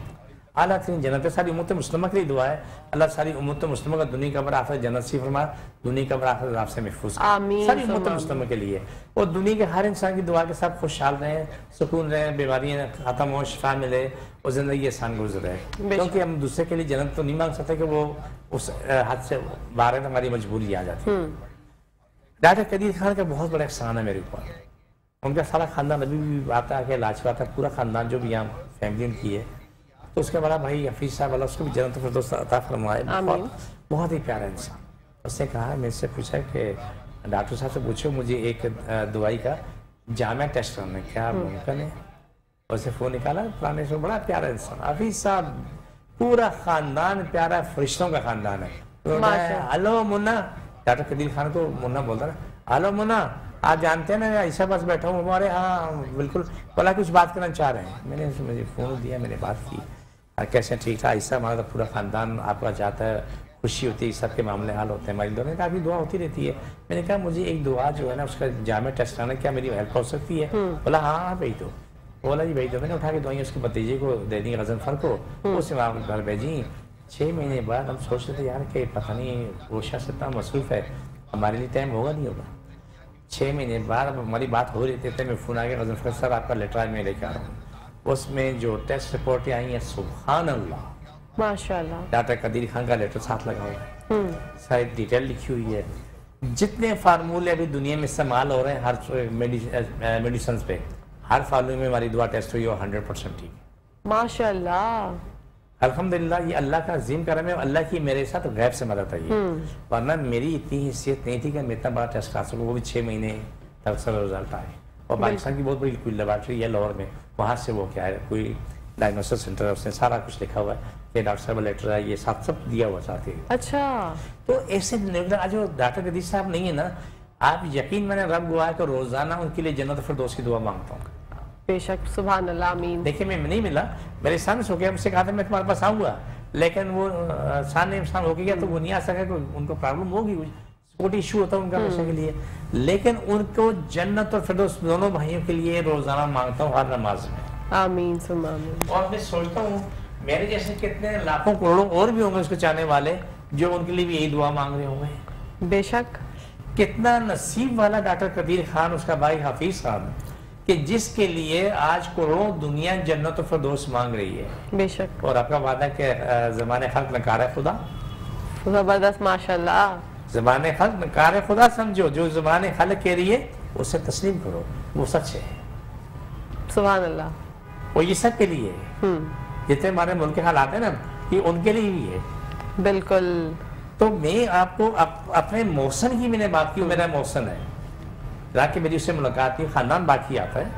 अल्लाह तीन जन्नत सारी उम्मत मुस्लिमा के लिए दुआ है, अल्लाह सारी उम्मत मुस्लिमा का दुनिया कब्र आखिरत जन्नत सी फरमा, दुनिया कब्र आखिरत अज़ाब से महफूज कर। आमीन। सारी उम्मत मुस्लिमा के लिए और दुनिया के हर इंसान की दुआ के साथ खुशहाल रहें, सुकून रहें, बीमारियाँ खत्म हों, शिफा मिले और ज़िंदगी आसान गुजरे। क्योंकि हम दूसरे के लिए जन्नत तो नहीं मांग सकते कि वो उस हद से बाहर हमारी मजबूरी आ जाती है। डॉक्टर कदीर खान का बहुत बड़ा एहसान है मेरे ऊपर, उनका सारा खानदान अभी भी आता है कि इलाज हुआ था, पूरा खानदान जो भी यहाँ फैमिली उनकी है। तो उसके बड़ा भाई हफीज साहब वाला उसको भी जन्नत फिरदौस अता फरमाए, बहुत ही प्यारा इंसान। उसने कहा मेरे से पूछा कि डॉक्टर साहब से पूछो मुझे एक दवाई का जामा टेस्ट करना है, क्या मुमकिन है? उससे फ़ोन निकाला, पुराने से बड़ा प्यारा इंसान हफीज साहब, पूरा खानदान प्यारा फरिश्तों का खानदान है। हेलो मुन्ना, डॉक्टर कदीर खान को मुन्ना बोलता ना, हेलो मुन्ना आप जानते हैं ना ऐसा बस बैठा हूँ हमारे। हाँ बिल्कुल, बोला कुछ बात करना चाह रहे हैं। मैंने मुझे फ़ोन दिया, मैंने बात की, कैसे ठीक था ऐसा, हमारा पूरा खानदान आपका चाहता है, खुशी होती है, सबके मामले हाल होते हैं। हमारी दोनों ने कहा अभी दुआ होती रहती है। मैंने कहा मुझे एक दुआ जो है ना उसका जामे टेस्ट कराना, क्या मेरी हेल्प हो सकती है? बोला हाँ हाँ भाई, तो बोला जी भाई तो मैंने उठा के दवाइयाँ उसके भतीजे को दे दी गजनफर को, उसे वहाँ घर भेजी। छः महीने बाद हम सोच रहे थे यार कि पता नहीं वो शख्स इतना मसरूफ़ है, हमारे लिए टाइम होगा नहीं होगा। छः महीने बाद अब हमारी बात हो रही थी, तो मैं फ़ोन आ गया, गजनफर सर आपका लेटर मैं लेकर आ रहा हूँ, उसमें जो टेस्ट रिपोर्टें आई हैं सुभान अल्लाह माशाल्लाह, डॉक्टर कदीर खान का लेटर साथ लगा हुआ है, सारी डिटेल लिखी हुई है। जितने फार्मूले अभी दुनिया में इस्तेमाल हो रहे हैं हर मेडिसन पे, हर फार्मूले में हमारी दुआ टेस्ट हुई और हंड्रेड परसेंट ठीक है माशाल्लाह अल्हम्दुलिल्लाह। ये अल्लाह का अजीम करम है, अल्लाह की मेरे साथ गैब से मदद आई, वरना मेरी इतनी हैसियत नहीं थी कि मैं इतना बड़ा टेस्ट करा सकूँ। वो भी छः महीने तक सर रिजल्ट आए। और पाकिस्तान की बहुत बड़ी कोई लेबॉर्ट्री है लाहौर में, वहाँ से वो क्या है कोई डायग्नोसिस सेंटर है, उसने सारा कुछ लिखा हुआ है कि डॉक्टर साहब लेटर है, ये साथ सब दिया हुआ साथ ही। अच्छा, तो ऐसे जो डॉक्टर कदीर साहब नहीं है ना, आप यकीन मैंने रब गुआ है कि रोज़ाना उनके लिए जन्नत फिरदौस की दुआ मांगता हूँ। बेशक, सुभान अल्लाह, आमीन। देखिए मैं नहीं मिला, मेरे सन्स हो गया, मुझसे कहा था मैं तुम्हारे पास आऊँगा, लेकिन वो शान इंसान हो गया तो वो नहीं आ सका, तो उनको प्रॉब्लम होगी, कोई इशू होता है उनका हमेशा के लिए। लेकिन उनको जन्नत और फिरदौस दोनों भाइयों के लिए रोजाना मांगता हूँ हर नमाज में, आमीन सुम आमीन। और मैं सोचता हूँ मेरे जैसे कितने लाखों करोड़ों और भी होंगे उसको चाहने वाले जो उनके लिए भी यही दुआ मांग रहे होंगे। बेशक कितना नसीब वाला डॉक्टर कबीर खान, उसका भाई हाफिज खान, कि जिसके लिए आज करोड़ों दुनिया जन्नत और फिरदौस मांग रही है। बेशक। और आपका वादा के जमाने खल्क नकार है खुदा, जबरदस्त माशाल्लाह। जमाने खल्क नकार खुदा समझो, जो जमाने खल्क कह रही है उसे तस्लीम करो, वो सच है, सुभान अल्लाह। और ये सब के लिए है, जितने हमारे मुल्क के हालात है ना, ये उनके लिए ही है। बिल्कुल। तो मैं आपको अप, अपने मौसन की मैंने बात की, मेरा मौसन है, जाके मेरी उससे मुलाकात हुई, खानदान बाकी आता है,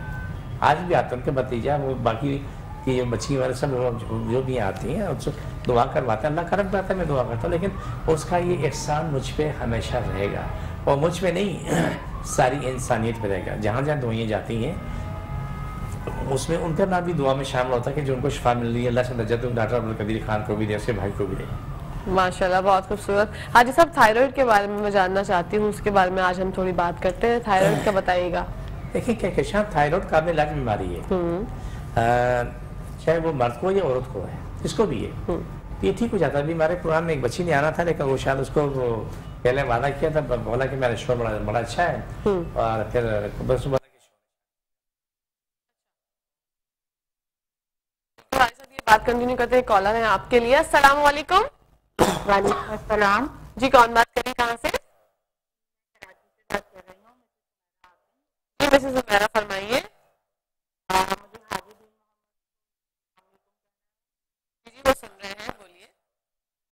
आज भी आता है, उनके भतीजा वो बाकी की बच्ची वाले सब जो भी आती हैं उनसे दुआ करवाते हैं, अल्लाह करम करता है, मैं दुआ करता हूँ, लेकिन उसका ये एहसान मुझ पर हमेशा रहेगा, और मुझ पर नहीं सारी इंसानियत पर रहेगा। जहाँ जहाँ दुआएं जाती हैं उसमें उनका नाम भी दुआ में शामिल होता है कि जो उनको शफा मिल रही है, अल्लाह से दर्जा डॉक्टर कबीर खान को भी दे, उसके भाई को भी दे। माशाल्लाह, बहुत खूबसूरत। हाजी साहब, थायराइड के बारे में मैं जानना चाहती हूँ, उसके बारे में आज हम थोड़ी बात करते हैं, थायराइड का बताइएगा। देखिए क्या कहते, थायराइड काबिल इलाज बीमारी है, चाहे वो मर्द को या औरत को है, इसको भी है, ये ठीक हो जाता है। अभी हमारे प्रोग्राम में एक बच्ची ने आना था, लेकिन वो शायद उसको पहले वादा किया था, बोला कि मेरा शोर बड़ा बड़ा अच्छा है, और फिर बस बात कंटिन्यू करते हैं। कॉलर है आपके लिए, अस्सलाम वालेकुम। वालेकुम अस्सलाम जी, कौन बात कर रही, कहाँ से? बात कर रही हूँ जी, वैसे सुमेरा फरमाइए। मुझे हाजी दीन मोहम्मद जी वो सुन रहे हैं, बोलिए।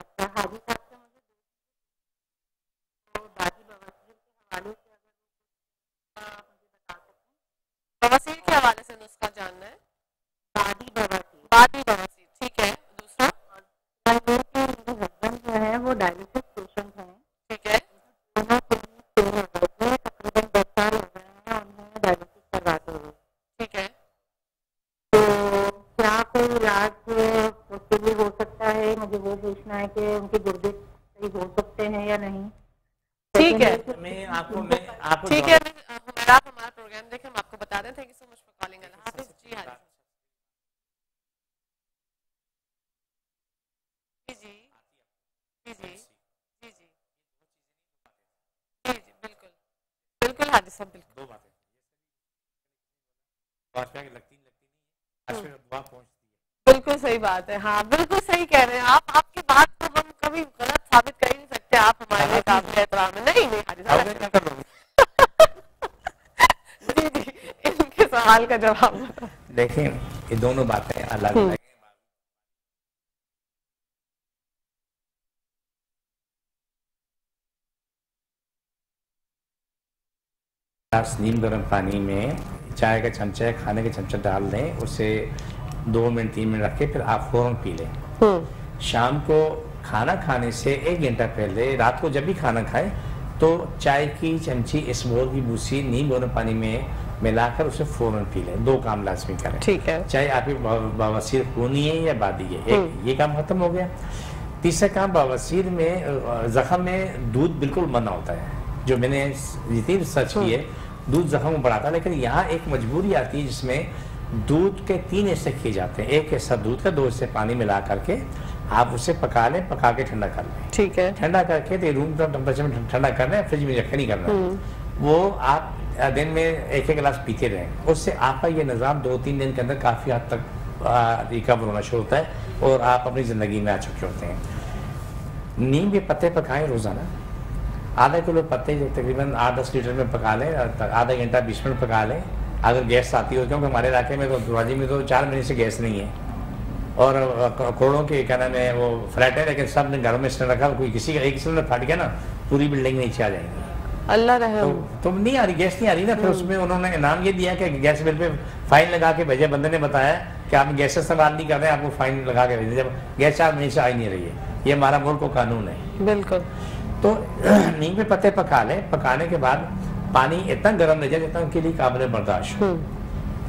अच्छा, हाजी साहब से मुझे बाजी बवासीर के हवाले से अगर बवासीर के हवाले से नुस्खा जानना है, बाजी बवासीर बादी बवासीर, ठीक है। दूसरा, मेरे हस्बैंड जो है वो डायलिसिस पेशेंट हैं, ठीक है, तकरीबन दस साल हो गए हैं उन्हें डायलिसिस करवाते हुए, ठीक है। तो क्या कोई इलाज उसके लिए हो सकता है? मुझे वो पूछना है कि उनके गुर्दे सही हो सकते हैं या नहीं। ठीक है, मैं आपको मैं आपको ठीक है, आप हमारा प्रोग्राम देखें, हम आपको बता दें। Thank you so much for calling. Allah हाफिज़ जी। हां जी जी जी जी जी जी जी बिल्कुल बिल्कुल हाजी साहब, बिल्कुल। दो बातें वाकई लगती लगती नहीं, दुआ पहुंचती है, बिल्कुल सही बात है। हाँ, बिल्कुल सही कह रहे हैं आप, आपकी बात को हम कभी गलत साबित कर ही नहीं सकते, आप हमारे लिए काबिल एतराम है। नहीं नहीं हाजी साहब जी जी, इनके सवाल का जवाब देखें। ये दोनों बातें अलग, ग्लास नीम गर्म पानी में चाय का चमचा, खाने का चमचा डाल दें, उसे दो मिनट तीन मिनट रख के फिर आप फौरन पी लें। शाम को खाना खाने से एक घंटा पहले, रात को जब भी खाना खाएं तो चाय की चमची इसबोल की भूसी नीम गर्म पानी में मिलाकर उसे फौरन पी लें। दो काम लाजमी करें, ठीक है, चाहे आपकी बवासीर खूनी है या बादी है। एक ये काम खत्म हो गया। तीसरा काम, बवासीर में जख्म में दूध बिल्कुल मना होता है, जो मैंने जितनी रिसर्च की है, दूध जख्म में बढ़ाता है, लेकिन यहाँ एक मजबूरी आती है जिसमें दूध के तीन हिस्से किए जाते हैं। एक हिस्सा दूध का, दो हिस्से पानी मिला करके आप उसे पका लें, पका के ठंडा कर लें, ठीक है, ठंडा करके तो रूम टेम्परेचर में ठंडा करना है, फ्रिज में रखे नहीं करना। वो आप दिन में एक एक गिलास पीते रहें, उससे आपका ये निज़ाम दो तीन दिन के अंदर काफ़ी हद तक रिकवर होना शुरू होता है और आप अपनी ज़िंदगी में आ चुके होते हैं। नीम के पत्ते पकाएँ रोज़ाना, आधा किलो पत्ते तकरीबन आठ दस लीटर में पका लें, आधा घंटा बीस मिनट पका लें, अगर गैस आती हो, क्योंकि हमारे इलाके में तो दुराजी में तो चार महीने से गैस नहीं है, और करोड़ों के क्या नाम है वो फ्लैट है, लेकिन सब ने घरों में इसने रखा, कोई किसी का एक सिलेंडर फट गया ना, पूरी बिल्डिंग नीचे आ जाएगी। अल्लाह रहे, तो, तो नहीं आ रही, गैस नहीं आ रही ना। फिर उसमें उन्होंने इनाम ये दिया कि गैस बिल पे फाइन लगा के भेजे, बंदे ने बताया कि आप गैस इस्तेमाल नहीं कर रहे हैं, आपको फाइन लगा के भेजे, जब गैस चार महीने से आ ही नहीं रही है। ये हमारा मुल्क को कानून है। बिल्कुल। तो नीम के पत्ते पका लें, पकाने के बाद पानी इतना गर्म रह जाए जितना उनके लिए काबिल बर्दाश्त हो।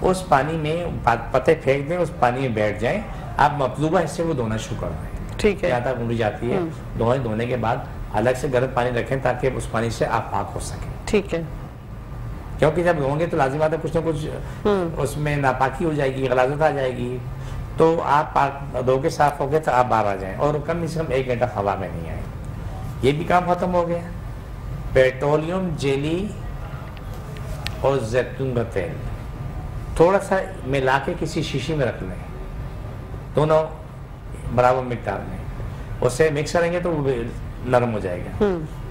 उस पानी में पत्ते फेंक दें, उस पानी में बैठ जाएं, आप मतलूबा हिस्से को धोना शुरू कर दें। ठीक है, ज्यादा उमड़ी जाती है, धोए धोने के बाद अलग से गर्म पानी रखें ताकि उस पानी से आप पाक हो सकें। ठीक है, क्योंकि जब धोएंगे तो लाजिम बात है कुछ ना कुछ उसमें नापाकी हो जाएगी, गलाजत आ जाएगी, तो आप पाक धो के साफ हो गए तो आप बाहर आ जाएं और कम से कम एक घंटा हवा में नहीं आए। ये भी काम खत्म हो गया। पेट्रोलियम जेली और जैतून का तेल थोड़ा सा मिला के किसी शीशी में रख लें, दोनों बराबर मिकदार में, उससे मिक्स करेंगे तो नरम हो जाएगा।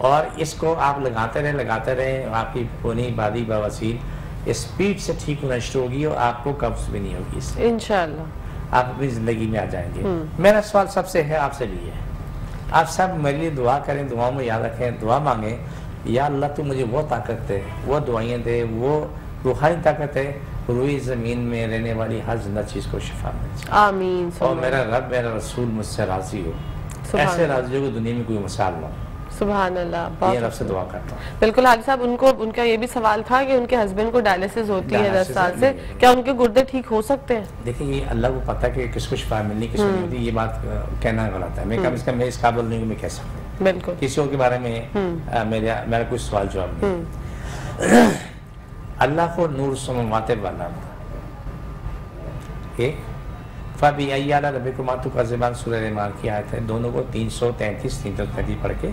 और इसको आप लगाते रहें लगाते रहें आपकी पूरी बादी बवासीर स्पीड से ठीक होना शुरू होगी और आपको कब्ज भी नहीं होगी, इससे इंशाल्लाह आप अपनी जिंदगी में आ जाएंगे। मेरा सवाल सबसे है, आपसे भी है, आप सब मेरे लिए दुआ करें, दुआ में याद रखें, दुआ मांगें, या अल्लाह तू मुझे वो ताकत दे, वो दुआएं दे, वो रूहानी ताकत है, रूई ज़मीन में रहने वाली हर जिंदा चीज़ को शिफा मिले, आमीन, और मेरा रब मेरा रसूल मुझसे राजी हो, ऐसे राज़ियों की दुनिया में कोई मिसाल ना हो। सुभान अल्लाह, ये रब से दुआ करता हूं। बिल्कुल हाजी साहब, उनको उनका ये भी सवाल था कि उनके हस्बैंड को डायलिसिस होती है दस साल से, क्या उनके गुर्दे ठीक हो सकते हैं? देखिए, ये अल्लाह को पता है कि किसको शिफा मिलनी किसको नहीं होती, ये बात कहना गलत है। मैं कम इसका मैं इस काबिल नहीं हूँ मैं कह सकता, बिल्कुल किसी के बारे में मेरा मेरा कुछ सवाल जवाब नहीं। अल्लाह को नूर समाते वाला फ़बी अय्याला रब्बिकुम तुकज़्ज़िबान सूरह रहमान की आयत है, दोनों को तीन सौ तैंतीस तीन सौ तैंतीस पढ़ के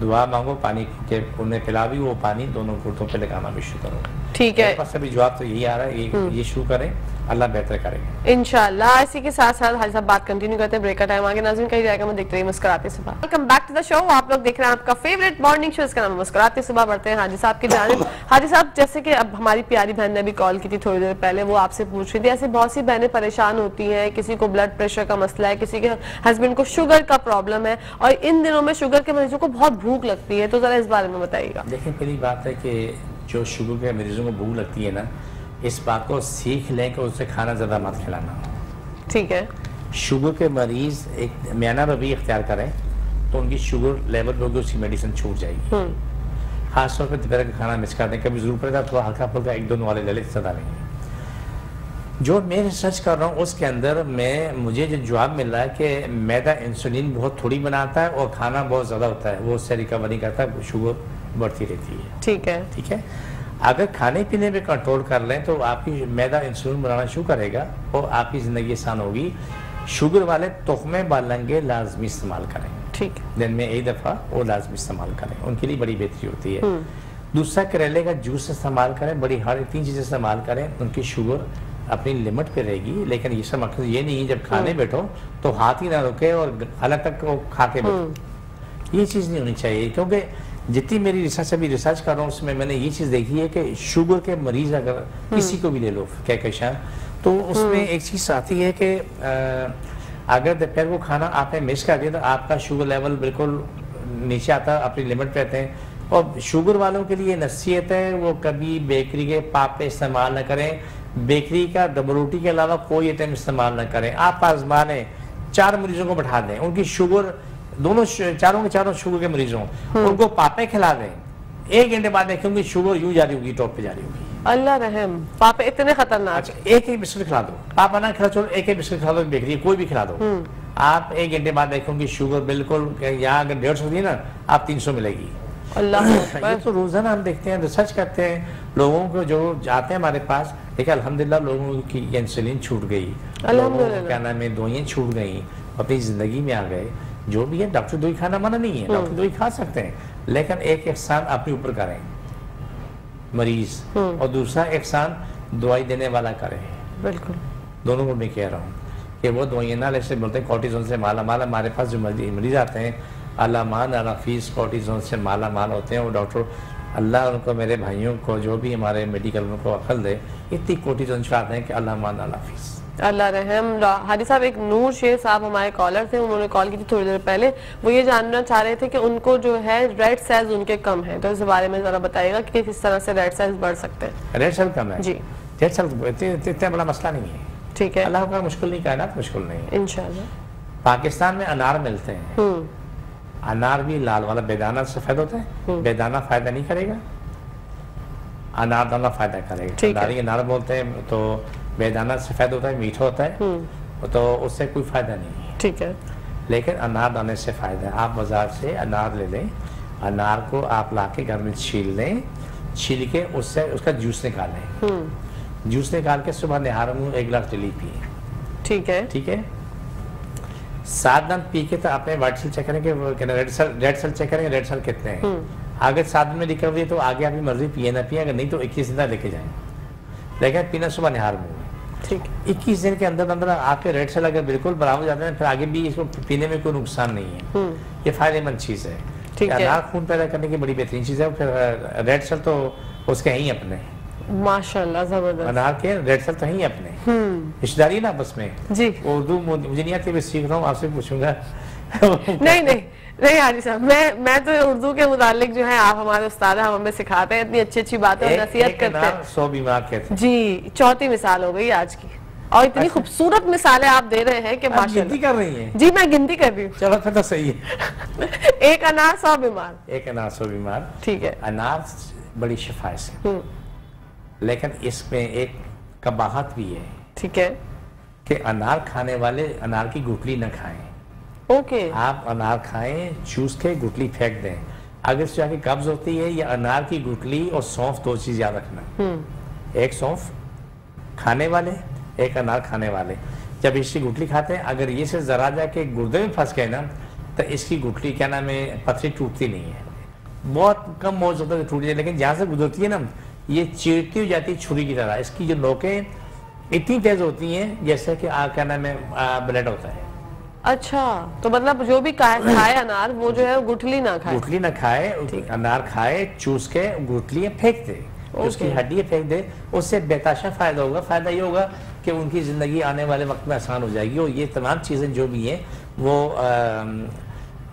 दुआ मांगो, पानी के उन्हें पिला भी, वो पानी दोनों गुर्दों पे लगाना भी शुरू करो। ठीक है, सभी जवाब तो यही आ रहा है, ये ये शुरू करें, अल्लाह बेहतर करेगा इंशाल्लाह। इसी के साथ साथ हाजी साहब बात कंटिन्यू करते हैं, ब्रेक का टाइम आगे नाज़रीन कहीं जाएगा, मैं देखते रहिए मुस्कुराते सुबह। Welcome back to the show, आप लोग देख रहे हैं आपका फेवरेट मॉर्निंग शो, इसका नाम मुस्कुराते सुबह। बढ़ते हैं हाजी साहब की जानिब। हाजी साहब, जैसे कि अब हमारी प्यारी बहन ने भी कॉल की थी थोड़ी देर पहले, वो आपसे पूछ रही थी, ऐसी बहुत सी बहनें परेशान होती हैं, किसी को ब्लड प्रेशर का मसला है, किसी के हस्बैंड को शुगर का प्रॉब्लम है, और इन दिनों में शुगर के मरीजों को बहुत भूख लगती है, तो जरा इस बारे में बताइएगा। देखिए, पहली बात है कि जो शुगर के मरीजों को भूख लगती है ना, इस बात को सीख लें कि उससे खाना ज़्यादा मत खिलाना। ठीक है, शुगर के मरीज़ एक म्याना रवैया इख्तियार करें तो उनकी शुगर लेवल होगी, उसकी मेडिसिन छूट जाएगी। खासतौर पर दोपहर का खाना मिस कर दें, कभी जरूर पड़ता थोड़ा हल्का फुल्का एक दो नवाले ले लें, सदा नहीं। जो मैं रिसर्च कर रहा हूँ उसके अंदर मैं मुझे जो जवाब मिल रहा है कि मैदा इंसुलिन बहुत थोड़ी बनाता है और खाना बहुत ज़्यादा होता है, वो उससे रिकवरी करता है, शुगर बढ़ती रहती है। ठीक है, ठीक है, अगर खाने पीने पे कंट्रोल कर लें तो आपकी मैदा इंसुलिन बनाना शुरू करेगा और आपकी ज़िंदगी आसान होगी। शुगर वाले तोहमे बालंगे लाजमी इस्तेमाल करें, ठीक है, दिन में एक दफ़ा वो लाजमी इस्तेमाल करें, उनके लिए बड़ी बेहतरी होती है। दूसरा, करेले का जूस इस्तेमाल करें, बड़ी हर तीन चीज़ें इस्तेमाल करें, उनकी शुगर अपनी लिमिट पे रहेगी। लेकिन ये सब मकसद ये नहीं है जब खाने बैठो तो हाथ ही ना रुके और अलग तक वो खा के बैठो, ये चीज़ नहीं होनी चाहिए। क्योंकि जितनी मेरी रिसर्च अभी रिसर्च कर रहा हूँ उसमें मैंने ये चीज़ देखी है कि शुगर के मरीज अगर किसी को भी ले लो कहकशां, तो उसमें एक चीज़ आती है कि अगर दोपहर को खाना आपने मिस कर दिया तो आपका शुगर लेवल बिल्कुल नीचे आता, अपनी लिमिट पे रहते हैं। और शुगर वालों के लिए नसीहत है, वो कभी बेकरी के पापे इस्तेमाल ना करें, बेकरी का डबरोटी के अलावा कोई आइटम इस्तेमाल ना करें। आप आजमाने, चार मरीजों को बैठा दें, उनकी शुगर दोनों चारों के चारों शुगर के मरीजों, उनको पापे खिला दें, एक घंटे बाद देखें उनकी शुगर यूं जारी होगी, टॉप पे जारी होगी। अल्लाह रहम, पापे इतने खतरनाक। अच्छा, एक ही बिस्किट खिला दो, पापा ना खिला, चलो एक ही बिस्किट खिला दो, बेकरी कोई भी खिला दो, आप एक घंटे बाद देखें उनकी शुगर बिल्कुल, यहाँ अगर डेढ़ सौ थी ना, आप तीन सौ मिलेगी। अल्लाह, तो रोजाना हम देखते हैं, रिसर्च करते हैं, लोगों को जो जाते हैं हमारे पास, देखिए अल्हम्दुलिल्लाह लोगों की इंसुलिन छूट गई, क्या नाम है, दवाइयाँ छूट गई, अपनी जिंदगी में आ गए। जो भी है, डॉक्टर दवाई खाना मना नहीं है, डॉक्टर दवाई खा सकते हैं, लेकिन एक एहसान अपने ऊपर करें मरीज, और दूसरा एहसान दवाई देने वाला करें। बिल्कुल, दोनों को मैं कह रहा हूँ कि वो दवाइयाँ ना ले, बोलते हैं कॉर्टिसोन से माला माल। हमारे पास जो मरीज आते हैं अलामान अलाफीज कॉर्टिसोन से माला माल होते हैं, और डॉक्टर अल्लाह उनको, मेरे भाइयों को जो भी हमारे मेडिकल को अकल दे, इतनी कॉर्टिसोन चाहते हैं कि अलामान अलाफीज। अल्लाह रहम। हाजी साहब, एक नूर शेर साहब हमारे कॉलर थे, उन्होंने कॉल की थी थोड़ी देर पहले, वो ये जानना चाह रहे थे कि उनको जो है रेड सेल्स उनके कम हैं, तो इस बारे में जरा बताइएगा कि किस तरह से रेड सेल्स बढ़ सकते हैं। रेड सेल कम है जी, रेड सेल इतना बड़ा मसला नहीं है। ठीक है, अल्लाह का मुश्किल नहीं, कायनात मुश्किल नहीं है इंशाल्लाह। पाकिस्तान में अनार मिलते हैं, अनार भी लाल वाला, बेदाना सफेद होता है, बेदाना फायदा नहीं करेगा। अनारदाना फ़ायदा करेगा। अनार ये अनार बोलते हैं तो बेदाना सफ़ेद होता है, मीठा होता है, तो उससे कोई फ़ायदा नहीं है। ठीक है, लेकिन अनार दाने से फ़ायदा है। आप बाज़ार से अनार ले लें, अनार को आप ला के घर में छील लें, छील के उससे उसका जूस निकालें, जूस निकाल के सुबह नहार में एक गिलास डेली पिए। ठीक है, ठीक है। सात दिन पी के तो आपने व्हाइट सेल चेक करेंगे, red cell red cell check करेंगे, रेड सेल कितने हैं। अगर सात दिन में रिकवरी है तो आगे आपकी मर्जी पिए ना पिए, अगर नहीं तो इक्कीस दिन लेके जाएं, लेकिन पीना सुबह निहार में। ठीक, इक्कीस दिन के अंदर अंदर आपके रेड सेल अगर बिल्कुल बराबर जाते हैं फिर आगे भी इसको पीने में कोई नुकसान नहीं है, ये फायदेमंद चीज़ है। ठीक है, अनार खून पैदा करने की बड़ी बेहतरीन चीज़ है। फिर रेड सेल तो उसके ही अपने माशाल्लाह जबरदस्त, अनार के रेड सेल तो ही अपने रिश्तेदारी ना आपस में जी। उर्दू मुझे नहीं आती, मैं सीख रहा हूँ, आपसे पूछूंगा। नहीं नहीं नहीं हाजी साहब, मैं मैं तो उर्दू के मुतालिक जो है आप हमारे उस्ताद हैं, हम हमें सिखाते हैं, इतनी अच्छी अच्छी बातें नसीहत करते हैं। सौ बीमार कहते हैं जी, चौथी मिसाल हो गई आज की, और इतनी खूबसूरत मिसालें आप दे रहे हैं कि गिनती कर रही हैं जी। मैं गिनती कर रही हूँ। चलो फिर तो सही है। एक अनार सौ बीमार, एक अनार सौ बीमार। ठीक है, अनार बड़ी शिफा है, लेकिन इसमें एक कबाहत भी है। ठीक है, कि अनार खाने वाले अनार की गुठली न खाएं। ओके, आप अनार खाएं, चूस के गुठली फेंक दें। अगर इससे आगे कब्ज होती है, या अनार की गुठली और सौंफ, दो चीज याद रखना, एक सौंफ खाने वाले, एक अनार खाने वाले। जब इसकी गुठली खाते हैं, अगर ये से जरा जाके गुर्दे में फंस गए ना, तो इसकी गुठली क्या नाम है, पथरी टूटती नहीं है, बहुत कम मौज होता है टूट जाए, लेकिन जहाँ से गुजरती है ना, ये चीरती हो जाती है छुरी की तरह। इसकी जो नोकें इतनी तेज होती हैं जैसे कि आ क्या नाम है ब्लेड होता है। अच्छा, तो मतलब जो भी खाए अनार वो जो है गुठली ना खाए, गुठली ना खाए, अनार खाए, चूस के गुठलियाँ फेंक दे, उसकी हड्डियाँ फेंक दे, उससे बेताशा फायदा होगा। फायदा ये होगा कि उनकी जिंदगी आने वाले वक्त में आसान हो जाएगी, और ये तमाम चीजें जो भी हैं वो आ,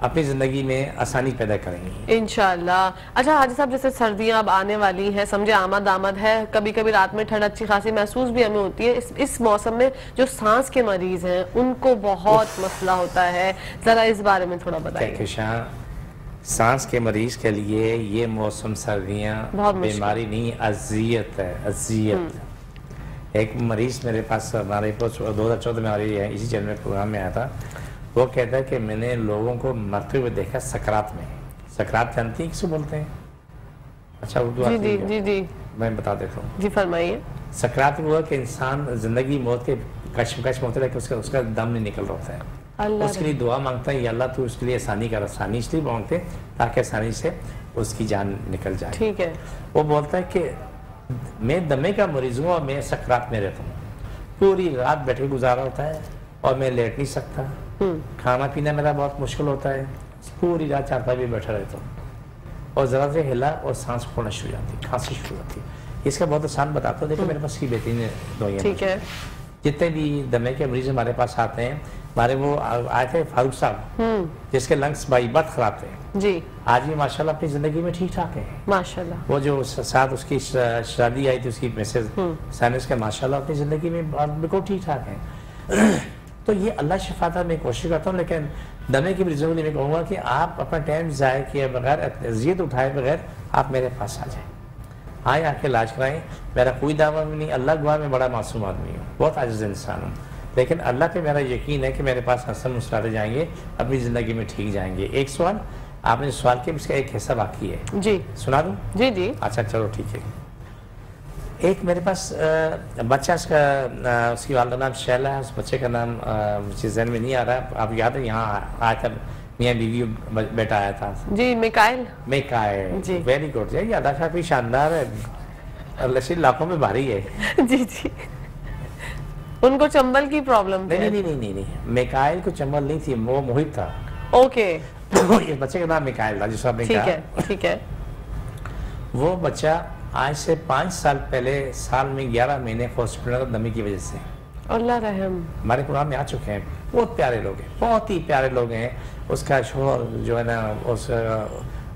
अपनी ज़िंदगी में आसानी पैदा करेंगी इंशाल्लाह। अच्छा हाजी साहब, जैसे सर्दियां अब आने वाली हैं, समझे आमद आमद है, कभी कभी रात में ठंड अच्छी खासी महसूस भी हमें होती है, इस इस मौसम में जो सांस के मरीज हैं उनको बहुत मसला होता है, ज़रा इस बारे में थोड़ा बताइए। सांस के मरीज के लिए ये मौसम सर्दियाँ बीमारी नहीं, अजियत है, अजियत। एक मरीज मेरे पास हमारे दो हज़ार चौदह में आ रही है, इसी चैनल में प्रोग्राम में आया था, वो कहता है कि मैंने लोगों को मरते हुए देखा सकरात में। सकरात जानती है किसको बोलते हैं? अच्छा उर्दू जी जी जी जी मैं बता देता हूँ जी, फरमाइए। सकरात में हुआ कि इंसान जिंदगी मौत के कशमकश में होता है, कि उसका उसका दम नहीं निकल रहा होता है, अल्लाह उसके लिए दुआ मांगता है, या अल्लाह तू उसके लिए आसानी कर, आसानी इसलिए मांगते ताकि आसानी से उसकी जान निकल जाए। ठीक है, वो बोलता है कि मैं दमे का मरीज हूँ और मैं सकरात में रहता हूँ, पूरी रात बैठ के गुजारा होता है, और मैं लेट नहीं सकता, खाना पीना मेरा बहुत मुश्किल होता है, पूरी रात चारपाई पे बैठा रहता हूँ, और ज़रा से हिला और सांस फूलना शुरू हो जाती, खांसी शुरू हो जाती है। इसका बहुत आसान बताता हूँ, देखो मेरे पास की बेहतरीन दवाइयाँ। ठीक है, जितने भी दमे के मरीज हमारे पास आते हैं, हमारे वो आए थे फारूक साहब, जिसके लंग्स बाई बात खराब थे जी, आज भी माशाल्लाह अपनी जिंदगी में ठीक ठाक है माशाल्लाह। वो जो साथ उसकी शादी आई थी, उसकी मैसेज साइनस के, माशाल्लाह अपनी जिंदगी में बिल्कुल ठीक ठाक है। तो ये अल्लाह शिफाता में कोशिश करता हूँ, लेकिन दमे के मरीजों के लिए मैं कहूँगा कि आप अपना टाइम ज़ाया किए बगैर, अजियत उठाए बगैर आप मेरे पास आ जाएं, आए आके इलाज कराएं। मेरा कोई दावा भी नहीं, अल्लाह गुआ मैं बड़ा मासूम आदमी हूँ, बहुत आजिज़ इंसान हूँ, लेकिन अल्लाह पे मेरा यकीन है कि मेरे पास हसन मुस्कुराते जाएंगे, अपनी ज़िंदगी में ठीक जाएंगे। एक सवाल आपने सवाल किया, इसका एक हिस्सा बाकी है जी, सुना दूँ जी? जी अच्छा चलो ठीक है। एक मेरे पास बच्चा, उसका उसकी वालदा नाम शैला है, उस बच्चे का नाम मुझे जहन में नहीं आ रहा, आप याद है यहाँ आया था, मियाँ बीवी बेटा आया था जी, मिकाइल मिकाइल जी, वेरी गुड जी, याद काफ़ी शानदार है और लशील लाखों में भारी है जी जी। उनको चंबल की प्रॉब्लम नहीं, नहीं नहीं नहीं नहीं नहीं मिकाइल को चंबल नहीं थी, वो मोहित था। ओके, इस बच्चे का नाम मिकाइल था, जिसको आपने कहा। ठीक है, वो बच्चा आज से पाँच साल पहले साल में ग्यारह महीने हॉस्पिटल में दमे की वजह से, अल्लाह रहम, हमारे प्रोग्राम में आ चुके हैं, बहुत प्यारे लोग हैं, बहुत ही प्यारे लोग हैं। उसका शोहर जो है ना, उस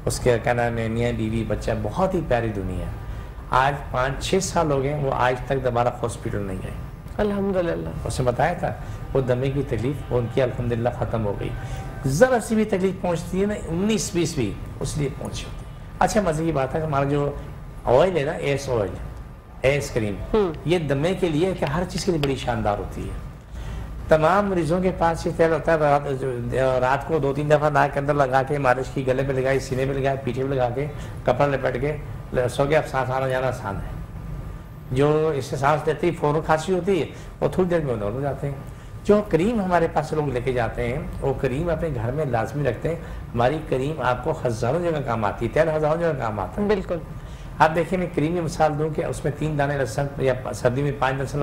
उसके क्या नाम है, मियाँ बीवी बच्चा, बहुत ही प्यारी दुनिया। आज पाँच छः साल हो गए, वो आज तक दोबारा हॉस्पिटल नहीं गए, अल्हम्दुलिल्लाह। उसने बताया था वो दमे की तकलीफ उनकी अल्हम्दुलिल्लाह ख़त्म हो गई, ज़रा सी भी तकलीफ पहुँचती है ना, उन्नीस बीस भी उसलिए पहुँची होती। अच्छा मजे की बात है, हमारा जो ऑयल है ना, एस ऑयल, एस क्रीम, ये दमे के लिए कि हर चीज़ के लिए बड़ी शानदार होती है। तमाम मरीजों के पास ये तेल होता है, रात को दो तीन दफ़ा नाक के अंदर लगा के मालिश की, गले पे लगाई, सीने पे लगाए, पीछे पे लगा के कपड़ा लपेट के सो के आप सांस आना जाना आसान है। जो इससे सांस लेते ही फ़ौरन खांसी होती है और थोड़ी देर में नॉर्मल हो जाते हैं। जो क्रीम हमारे पास लोग लेके जाते हैं वो क्रीम अपने घर में लाजमी रखते हैं। हमारी क्रीम आपको हज़ारों जगह काम आती है, तेल हज़ारों जगह काम आता है। बिल्कुल, आप देखिए मैं क्रीम की मिसाल दूं कि उसमें तीन दाने लहसन या सर्दी में पाँच लहसन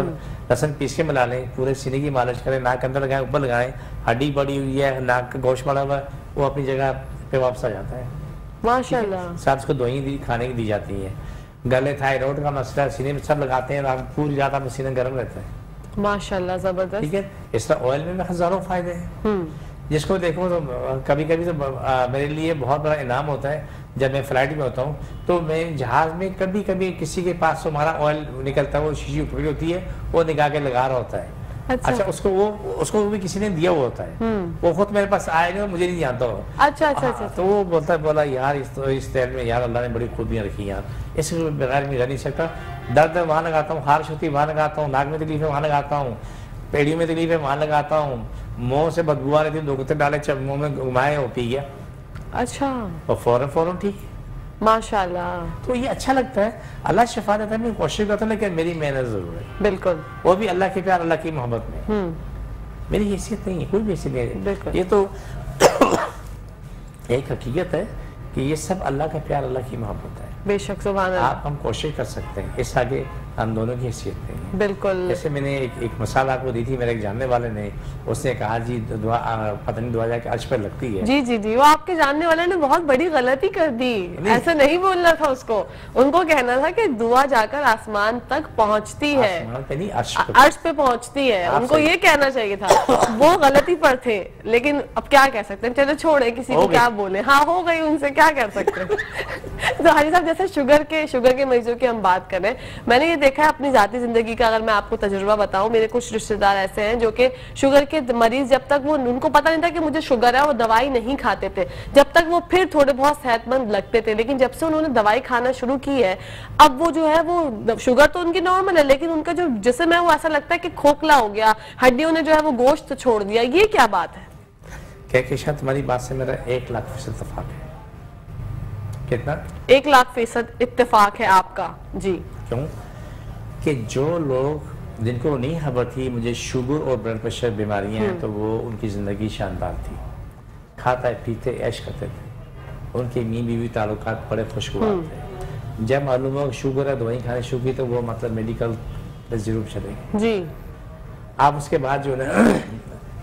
लहसन पीस के मिला लें, पूरे सीने की मालिश करें, नाक अंदर लगाएं, ऊपर लगाएं, हड्डी बड़ी हुई है, नाक का गोश्त बड़ा हुआ है वो अपनी जगह पे वापस आ जाता है माशाल्लाह। साथ उसको दवाई दी खाने की दी जाती है। गले थायराइड का मसला सीने में सब लगाते हैं और पूरी रात आपका सीना गर्म रहता है माशाल्लाह, जबरदस्त। ठीक है, इस तरह ऑयल में हज़ारों फ़ायदे हैं। जिसको देखो तो कभी कभी तो आ, मेरे लिए बहुत बड़ा इनाम होता है जब मैं फ्लाइट में होता हूँ तो मैं जहाज़ में कभी कभी किसी के पास तो हमारा ऑयल निकलता है, वो शीशी उपरी होती है वो निकाल के लगा रहा होता है। अच्छा, अच्छा उसको वो उसको वो भी किसी ने दिया हुआ होता है, वो खुद मेरे पास आए नहीं, मुझे नहीं जानता हो। अच्छा अच्छा, अच्छा तो वो बोलता है, बोला यार इस, तो इस तेल में यार अल्लाह ने बड़ी खूबियाँ रखी यार, इसके बगैर मैं रह नहीं सकता। दर्द वहाँ लगाता हूँ, हार्श होती है वहाँ लगाता हूँ, नाक में तकलीफ है वहाँ लगाता हूँ, पेड़ियों में तकलीफ है वहाँ लगाता हूँ, मुँह से बदबू आ रही थी दो कुत्ते डाले मुँह में घुमाए हो पी गया। अच्छा, और फौरन फौरन ठीक माशाल्लाह। तो ये अच्छा लगता है, अल्लाह शफा देता है। मैं कोशिश करता हूँ लेकिन मेरी मेहनत जरूर है। बिल्कुल, वो भी अल्लाह के प्यार अल्लाह की मोहब्बत में। मेरी हैसियत नहीं है, कोई भी हैसियत नहीं है। ये तो एक हकीकत है कि ये सब अल्लाह का प्यार अल्लाह की मोहब्बत है। बेशक सुभान अल्लाह, आप हम कोशिश कर सकते हैं, इस आगे हम दोनों की हैसियत नहीं है। बिल्कुल, जैसे मैंने एक एक मसाला आपको दी थी मेरे एक जानने वाले ने, उसने कहा जी दुआ पता नहीं दुआ जाके अर्श पर लगती है। जी जी जी, वो आपके जानने वाले ने बहुत बड़ी गलती कर दी, ऐसा नहीं बोलना था उसको। उनको कहना था कि दुआ जाकर आसमान तक पहुँचती है, अर्श पे पहुँचती है, उनको ये कहना चाहिए था। वो गलती पर थे, लेकिन अब क्या कह सकते हैं, चलो छोड़े किसी को क्या बोले, हाँ हो गई उनसे क्या कर सकते हैं। तो हाजी साहब जैसे शुगर के शुगर के मरीजों की हम बात करें, मैंने ये देखा है अपनी जाती जिंदगी का, अगर मैं आपको तजुर्बा बताऊं, मेरे कुछ रिश्तेदार ऐसे हैं जो कि शुगर के मरीज, जब तक वो उनको पता नहीं था कि मुझे शुगर है, वो दवाई नहीं खाते थे, जब तक वो फिर थोड़े बहुत सेहतमंद लगते थे। लेकिन जब से उन्होंने दवाई खाना शुरू की है, अब वो जो है वो शुगर तो उनकी नॉर्मल है, लेकिन उनका जो जिसम है वो ऐसा लगता है कि खोखला हो गया, हड्डियों ने जो है वो गोश्त छोड़ दिया। ये क्या बात है? क्या तुम्हारी बात से मेरा एक लाख फीसद इत्तेफाक है। कितना? एक लाख फीसद इत्तेफाक है आपका। जी क्यों? कि जो लोग जिनको नहीं खबर थी मुझे शुगर और ब्लड प्रेशर बीमारियां हैं, तो वो उनकी ज़िंदगी शानदार थी, खाते पीते ऐश करते थे, उनके मियाँ बीवी ताल्लुकात बड़े खुशगवार थे। जब मालूम हो शुगर है दवाई खाने शुरू की तो वो मतलब मेडिकल जरूर चलेगी जी। आप उसके बाद जो है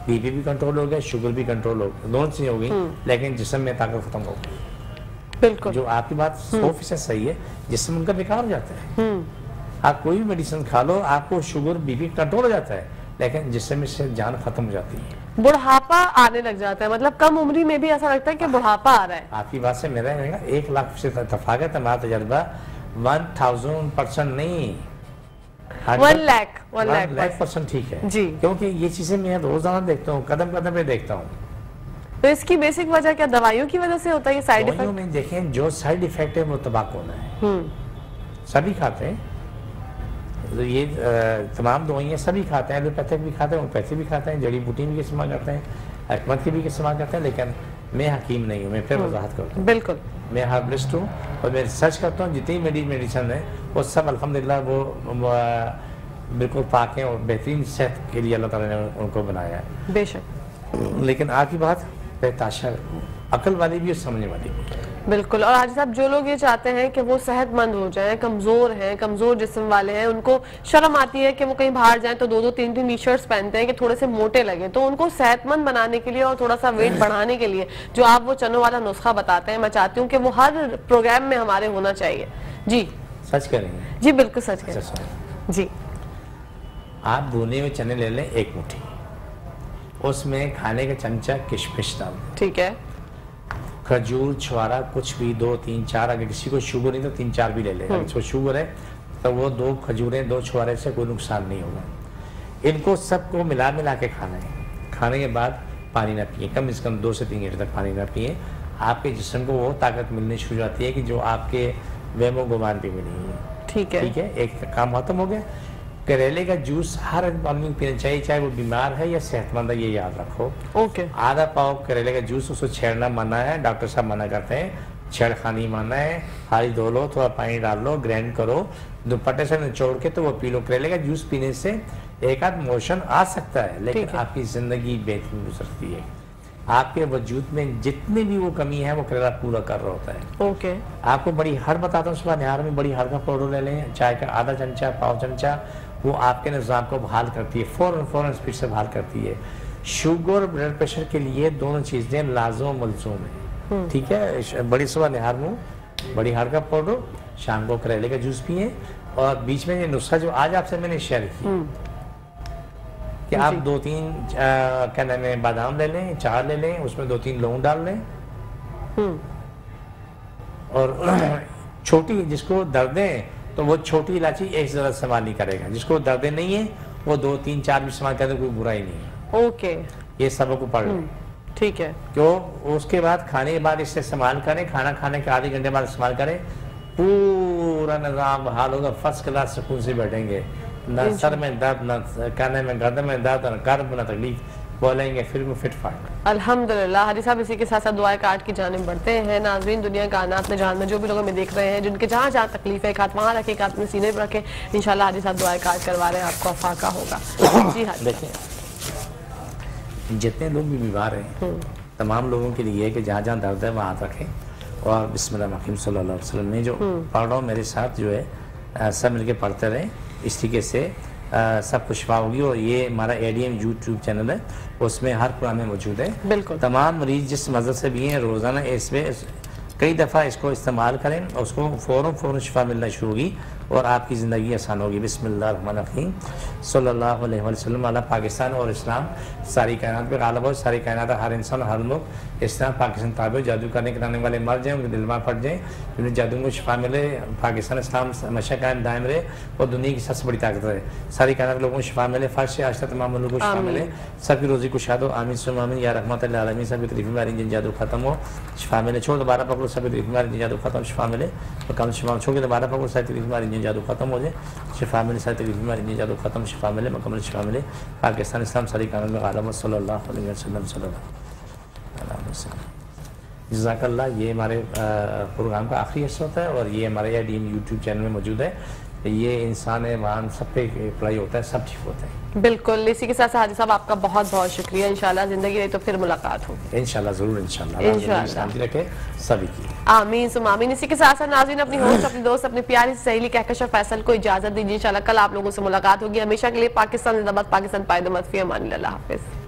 बी पी भी कंट्रोल हो गया, शुगर भी कंट्रोल हो गया, दोनों चीज़ें हो गई, लेकिन जिसम में ताकत खत्म हो गई। बिल्कुल, जो आपकी बात सौ फीसद सही है, जिसम उनका बेकार हो जाता है। आप कोई भी मेडिसिन खा लो आपको शुगर बीपी कंट्रोल हो जाता है, लेकिन जिसमें से जान खत्म हो जाती है, बुढ़ापा आने लग जाता है। मतलब कम उम्री में भी ऐसा लगता है कि बुढ़ापा आ रहा है। आपकी बात से मेरा एक लाख से तफाकत है, मेरा तजर्बा वन थाउजेंड परसेंट नहीं, one lakh one lakh percent ठीक है जी, क्योंकि ये चीजें मैं रोजाना देखता हूँ, कदम कदम पे देखता हूँ। तो इसकी बेसिक वजह क्या दवाइयों की वजह से होता है? साइड इफेक्ट में देखें, जो साइड इफेक्ट है वो तंबाकू है, सभी खाते हैं, तो ये तमाम दवाइयाँ सभी खाते हैं, एलोपैथिक भी खाते हैं, होम्योपैथी भी खाते हैं, जड़ी बूटी भी इस्तेमाल करते हैं, अकमत की भी इस्तेमाल करते हैं, लेकिन मैं हकीम नहीं हूँ। मैं फिर वजाहत करता हूँ, बिल्कुल मैं हार्बलिस्ट हूँ और मैं रिसर्च करता हूँ। जितनी मेरी मेडिसिन है वो सब अल्हम्दुलिल्लाह वो बिल्कुल पाक हैं और बेहतरीन सेहत के लिए अल्लाह ताला ने उनको बनाया है। बेशक, लेकिन आपकी बात बेताशा अकल वाली भी और समझने वाली भी। बिल्कुल, और हाजी साहब जो लोग ये चाहते हैं कि वो सेहतमंद हो जाएं, कमज़ोर हैं, कमज़ोर जिस्म वाले हैं, उनको शर्म आती है कि वो कहीं बाहर जाएं तो दो दो तीन तीन टी शर्ट्स पहनते हैं कि थोड़े से मोटे लगे, तो उनको सेहतमंद बनाने के लिए और थोड़ा सा वेट बढ़ाने के लिए जो आप वो चनों वाला नुस्खा बताते हैं, मैं चाहती हूँ कि वो हर प्रोग्राम में हमारे होना चाहिए। जी सच करेंगे? जी बिल्कुल सच करेंगे जी। आप भुने हुए चने ले लें एक मुट्ठी, उसमें खाने का चमचा किशमिश डाल, ठीक है, खजूर छुआरा कुछ भी दो तीन चार, अगर किसी को शुगर नहीं तो तीन चार भी ले लें, अगर इसको शुगर है तो वो दो खजूरें दो छुआरे से कोई नुकसान नहीं होगा। इनको सबको मिला मिला के खाना है, खाने के बाद पानी ना पिए, कम से कम दो से तीन घंटे तक पानी ना पिए। आपके जिस्म को वो ताकत मिलनी शुरू हो जाती है कि जो आपके वहमो गुमान पे भी नहीं है। ठीक है, ठीक है, एक काम खत्म हो गया। करेले का जूस हर आदमी को पीना चाहिए, चाहे वो बीमार है या सेहतमंद है, ये याद रखो। ओके, आधा पाव करेले का जूस, उसको छेड़ना मना है, डॉक्टर साहब मना करते हैं, छेड़खानी माना है। हाथ धो लो, थोड़ा पानी डाल लो, ग्राइंड करो, दुपट्टे से निचोड़ के तो वो पी लो। करेले का जूस पीने से एक आध मोशन आ सकता है, लेकिन आपकी जिंदगी बेहतरीन गुजरती है। आपके वजूद में जितनी भी वो कमी है वो करेला पूरा कर रहा होता है। Okay okay. आपको बड़ी हर बताता हूँ, सुबह निहार में बड़ी हर का पाउडर ले लें, चाय का आधा चमचा, पाव चमचा, वो आपके निज़ाम को बहाल करती है, फ़ौरन फ़ौरन स्पीड से बहाल करती है। शुगर और ब्लड प्रेशर के लिए दोनों चीज़ें लाजम मलजूम है। ठीक है, बड़ी सुबह निहार में बड़ी हार का पाउडर, शाम को करेले का जूस पिए। और बीच में ये नुस्खा जो आज आपसे मैंने शेयर किया कि आप दो तीन क्या नाम है बादाम ले लें, चार ले लें, उसमें दो तीन लौंग डाल लें, और छोटी जिसको दर्द है तो वो छोटी इलायची एक ज़रा इस्तेमाल नहीं करेगा, जिसको दर्द नहीं है वो दो तीन चार भी इस्तेमाल करें, कोई बुराई नहीं है। ओके, ये सबों को पढ़ लें। ठीक है, तो उसके बाद खाने के बाद इससे इस्तेमाल करें, खाना खाने के आधे घंटे बाद इस्तेमाल करें, पूरा निज़ाम बहाल होगा, फर्स्ट क्लास सुकून से बैठेंगे, ना सर में दर्द, ना काने में, गर्दन में दर्द, और गर्भ ना तकलीफ, बोलेंगे फिर वो फिट फाट। अल्हम्दुलिल्लाह। हाजी साहब, इसी के साथ साथ दुआ कार्ड की जानिब बढ़ते हैं। नाजरीन, दुनिया का अनाथ में जहां में जो भी लोग हमें देख रहे हैं, जिनके जहाँ जहाँ तकलीफ है, एक हाथ वहाँ रखें, एक हाथ में सीने पर रखें। इंशाल्लाह हाजी साहब दुआ कार्ड करवा रहे हैं, आपको अफाका होगा। जी हाँ, देखें जितने लोग भी बीमार हैं, तमाम लोगों के लिए कि जहाँ जहाँ दर्द है वहाँ हाथ रखें, और बिस्मिल्लाह सल्लल्लाहु अलैहि वसल्लम ने जो पढ़ रहा हूँ मेरे साथ जो है सब मिल के पढ़ते रहें, इस तरीके से आ, सब कुछ शिफा होगी। और ये हमारा एडीएम यूट्यूब चैनल है, उसमें हर कुरान में मौजूद है। बिल्कुल, तमाम मरीज जिस मजहब से भी हैं रोज़ाना इसमें कई दफ़ा इसको इस्तेमाल करें, और उसको फ़ौरन फ़ौरन शिफा मिलना शुरू होगी और आपकी ज़िंदगी आसान होगी। बिस्मिल्लाह रहमान रहीम, सल्लल्लाहु अलैहि वसल्लम। अल्लाह पाकिस्तान और इस्लाम सारी कायनात पर गालिब हो, सारी कायनात हर इंसान हर मुल्क इस्लाम पाकिस्तान ताबे हो। जादू करने कराने वाले मर जाएँ, उनके दिलमा फट जाएँ, उन्हें जादू को शिफा मिले। पाकिस्तान इस्लाम हमेशा कायम दायम रहे और दुनिया की सबसे बड़ी ताकत रहे। सारी कायनात लोगों को शिफा मिले, फर्श से आज तक तमाम लोगों को शिफा मिले, सबकी रोज़ी को शाद हो। आमीन सुम आमीन या रहमत लिल आलमीन। सबकी तकलीफ में जिन जादू ख़त्म हो, शिफा मिले। छोड़ दोबारा पकड़ो, सभी तकलीफ में जिन जादू ख़त्म शिफा मिले। और कम शिफा छोड़ के दोबारा पकड़ो, सारी तकलीफ में जादू खत्म हो जाए, शिफा मिले। सारी तकलीफ में जादू खत्म शिफा मिले, मुकम्मल शिफा मिले। पाकिस्तान इस्लाम सारी कानून में गालिब। सल्लल्लाहु अलैहि वसल्लम सल्लल्लाहु अलैहि वसल्लम। जज़ाकल्लाह। ये हमारे प्रोग्राम का आखिरी हिस्सा होता है और ये हमारे एडीएम यूट्यूब चैनल में मौजूद है। ये इंसान है वान सब पे अप्लाई होता है, सब ठीक होता है। बिल्कुल, इसी के साथ हाजी साहब आपका बहुत बहुत शुक्रिया। इंशाल्लाह जिंदगी रही तो फिर मुलाकात होगी, इंशाल्लाह जरूर, इंशाल्लाह शांति रखे सभी की। आमीन सुम आमीन। इसी के साथ साथ नाज़रीन, अपनी होस्ट, अपने दोस्त, अपने प्यारी सहेली कहकश फैसल को इजाजत दीजिए। इंशाल्लाह कल आप लोगों से मुलाकात होगी। हमेशा के लिए पाकिस्तान जिंदाबाद, पाकिस्तान पायदामत, फी अमानिल्लाह, हाफिज़।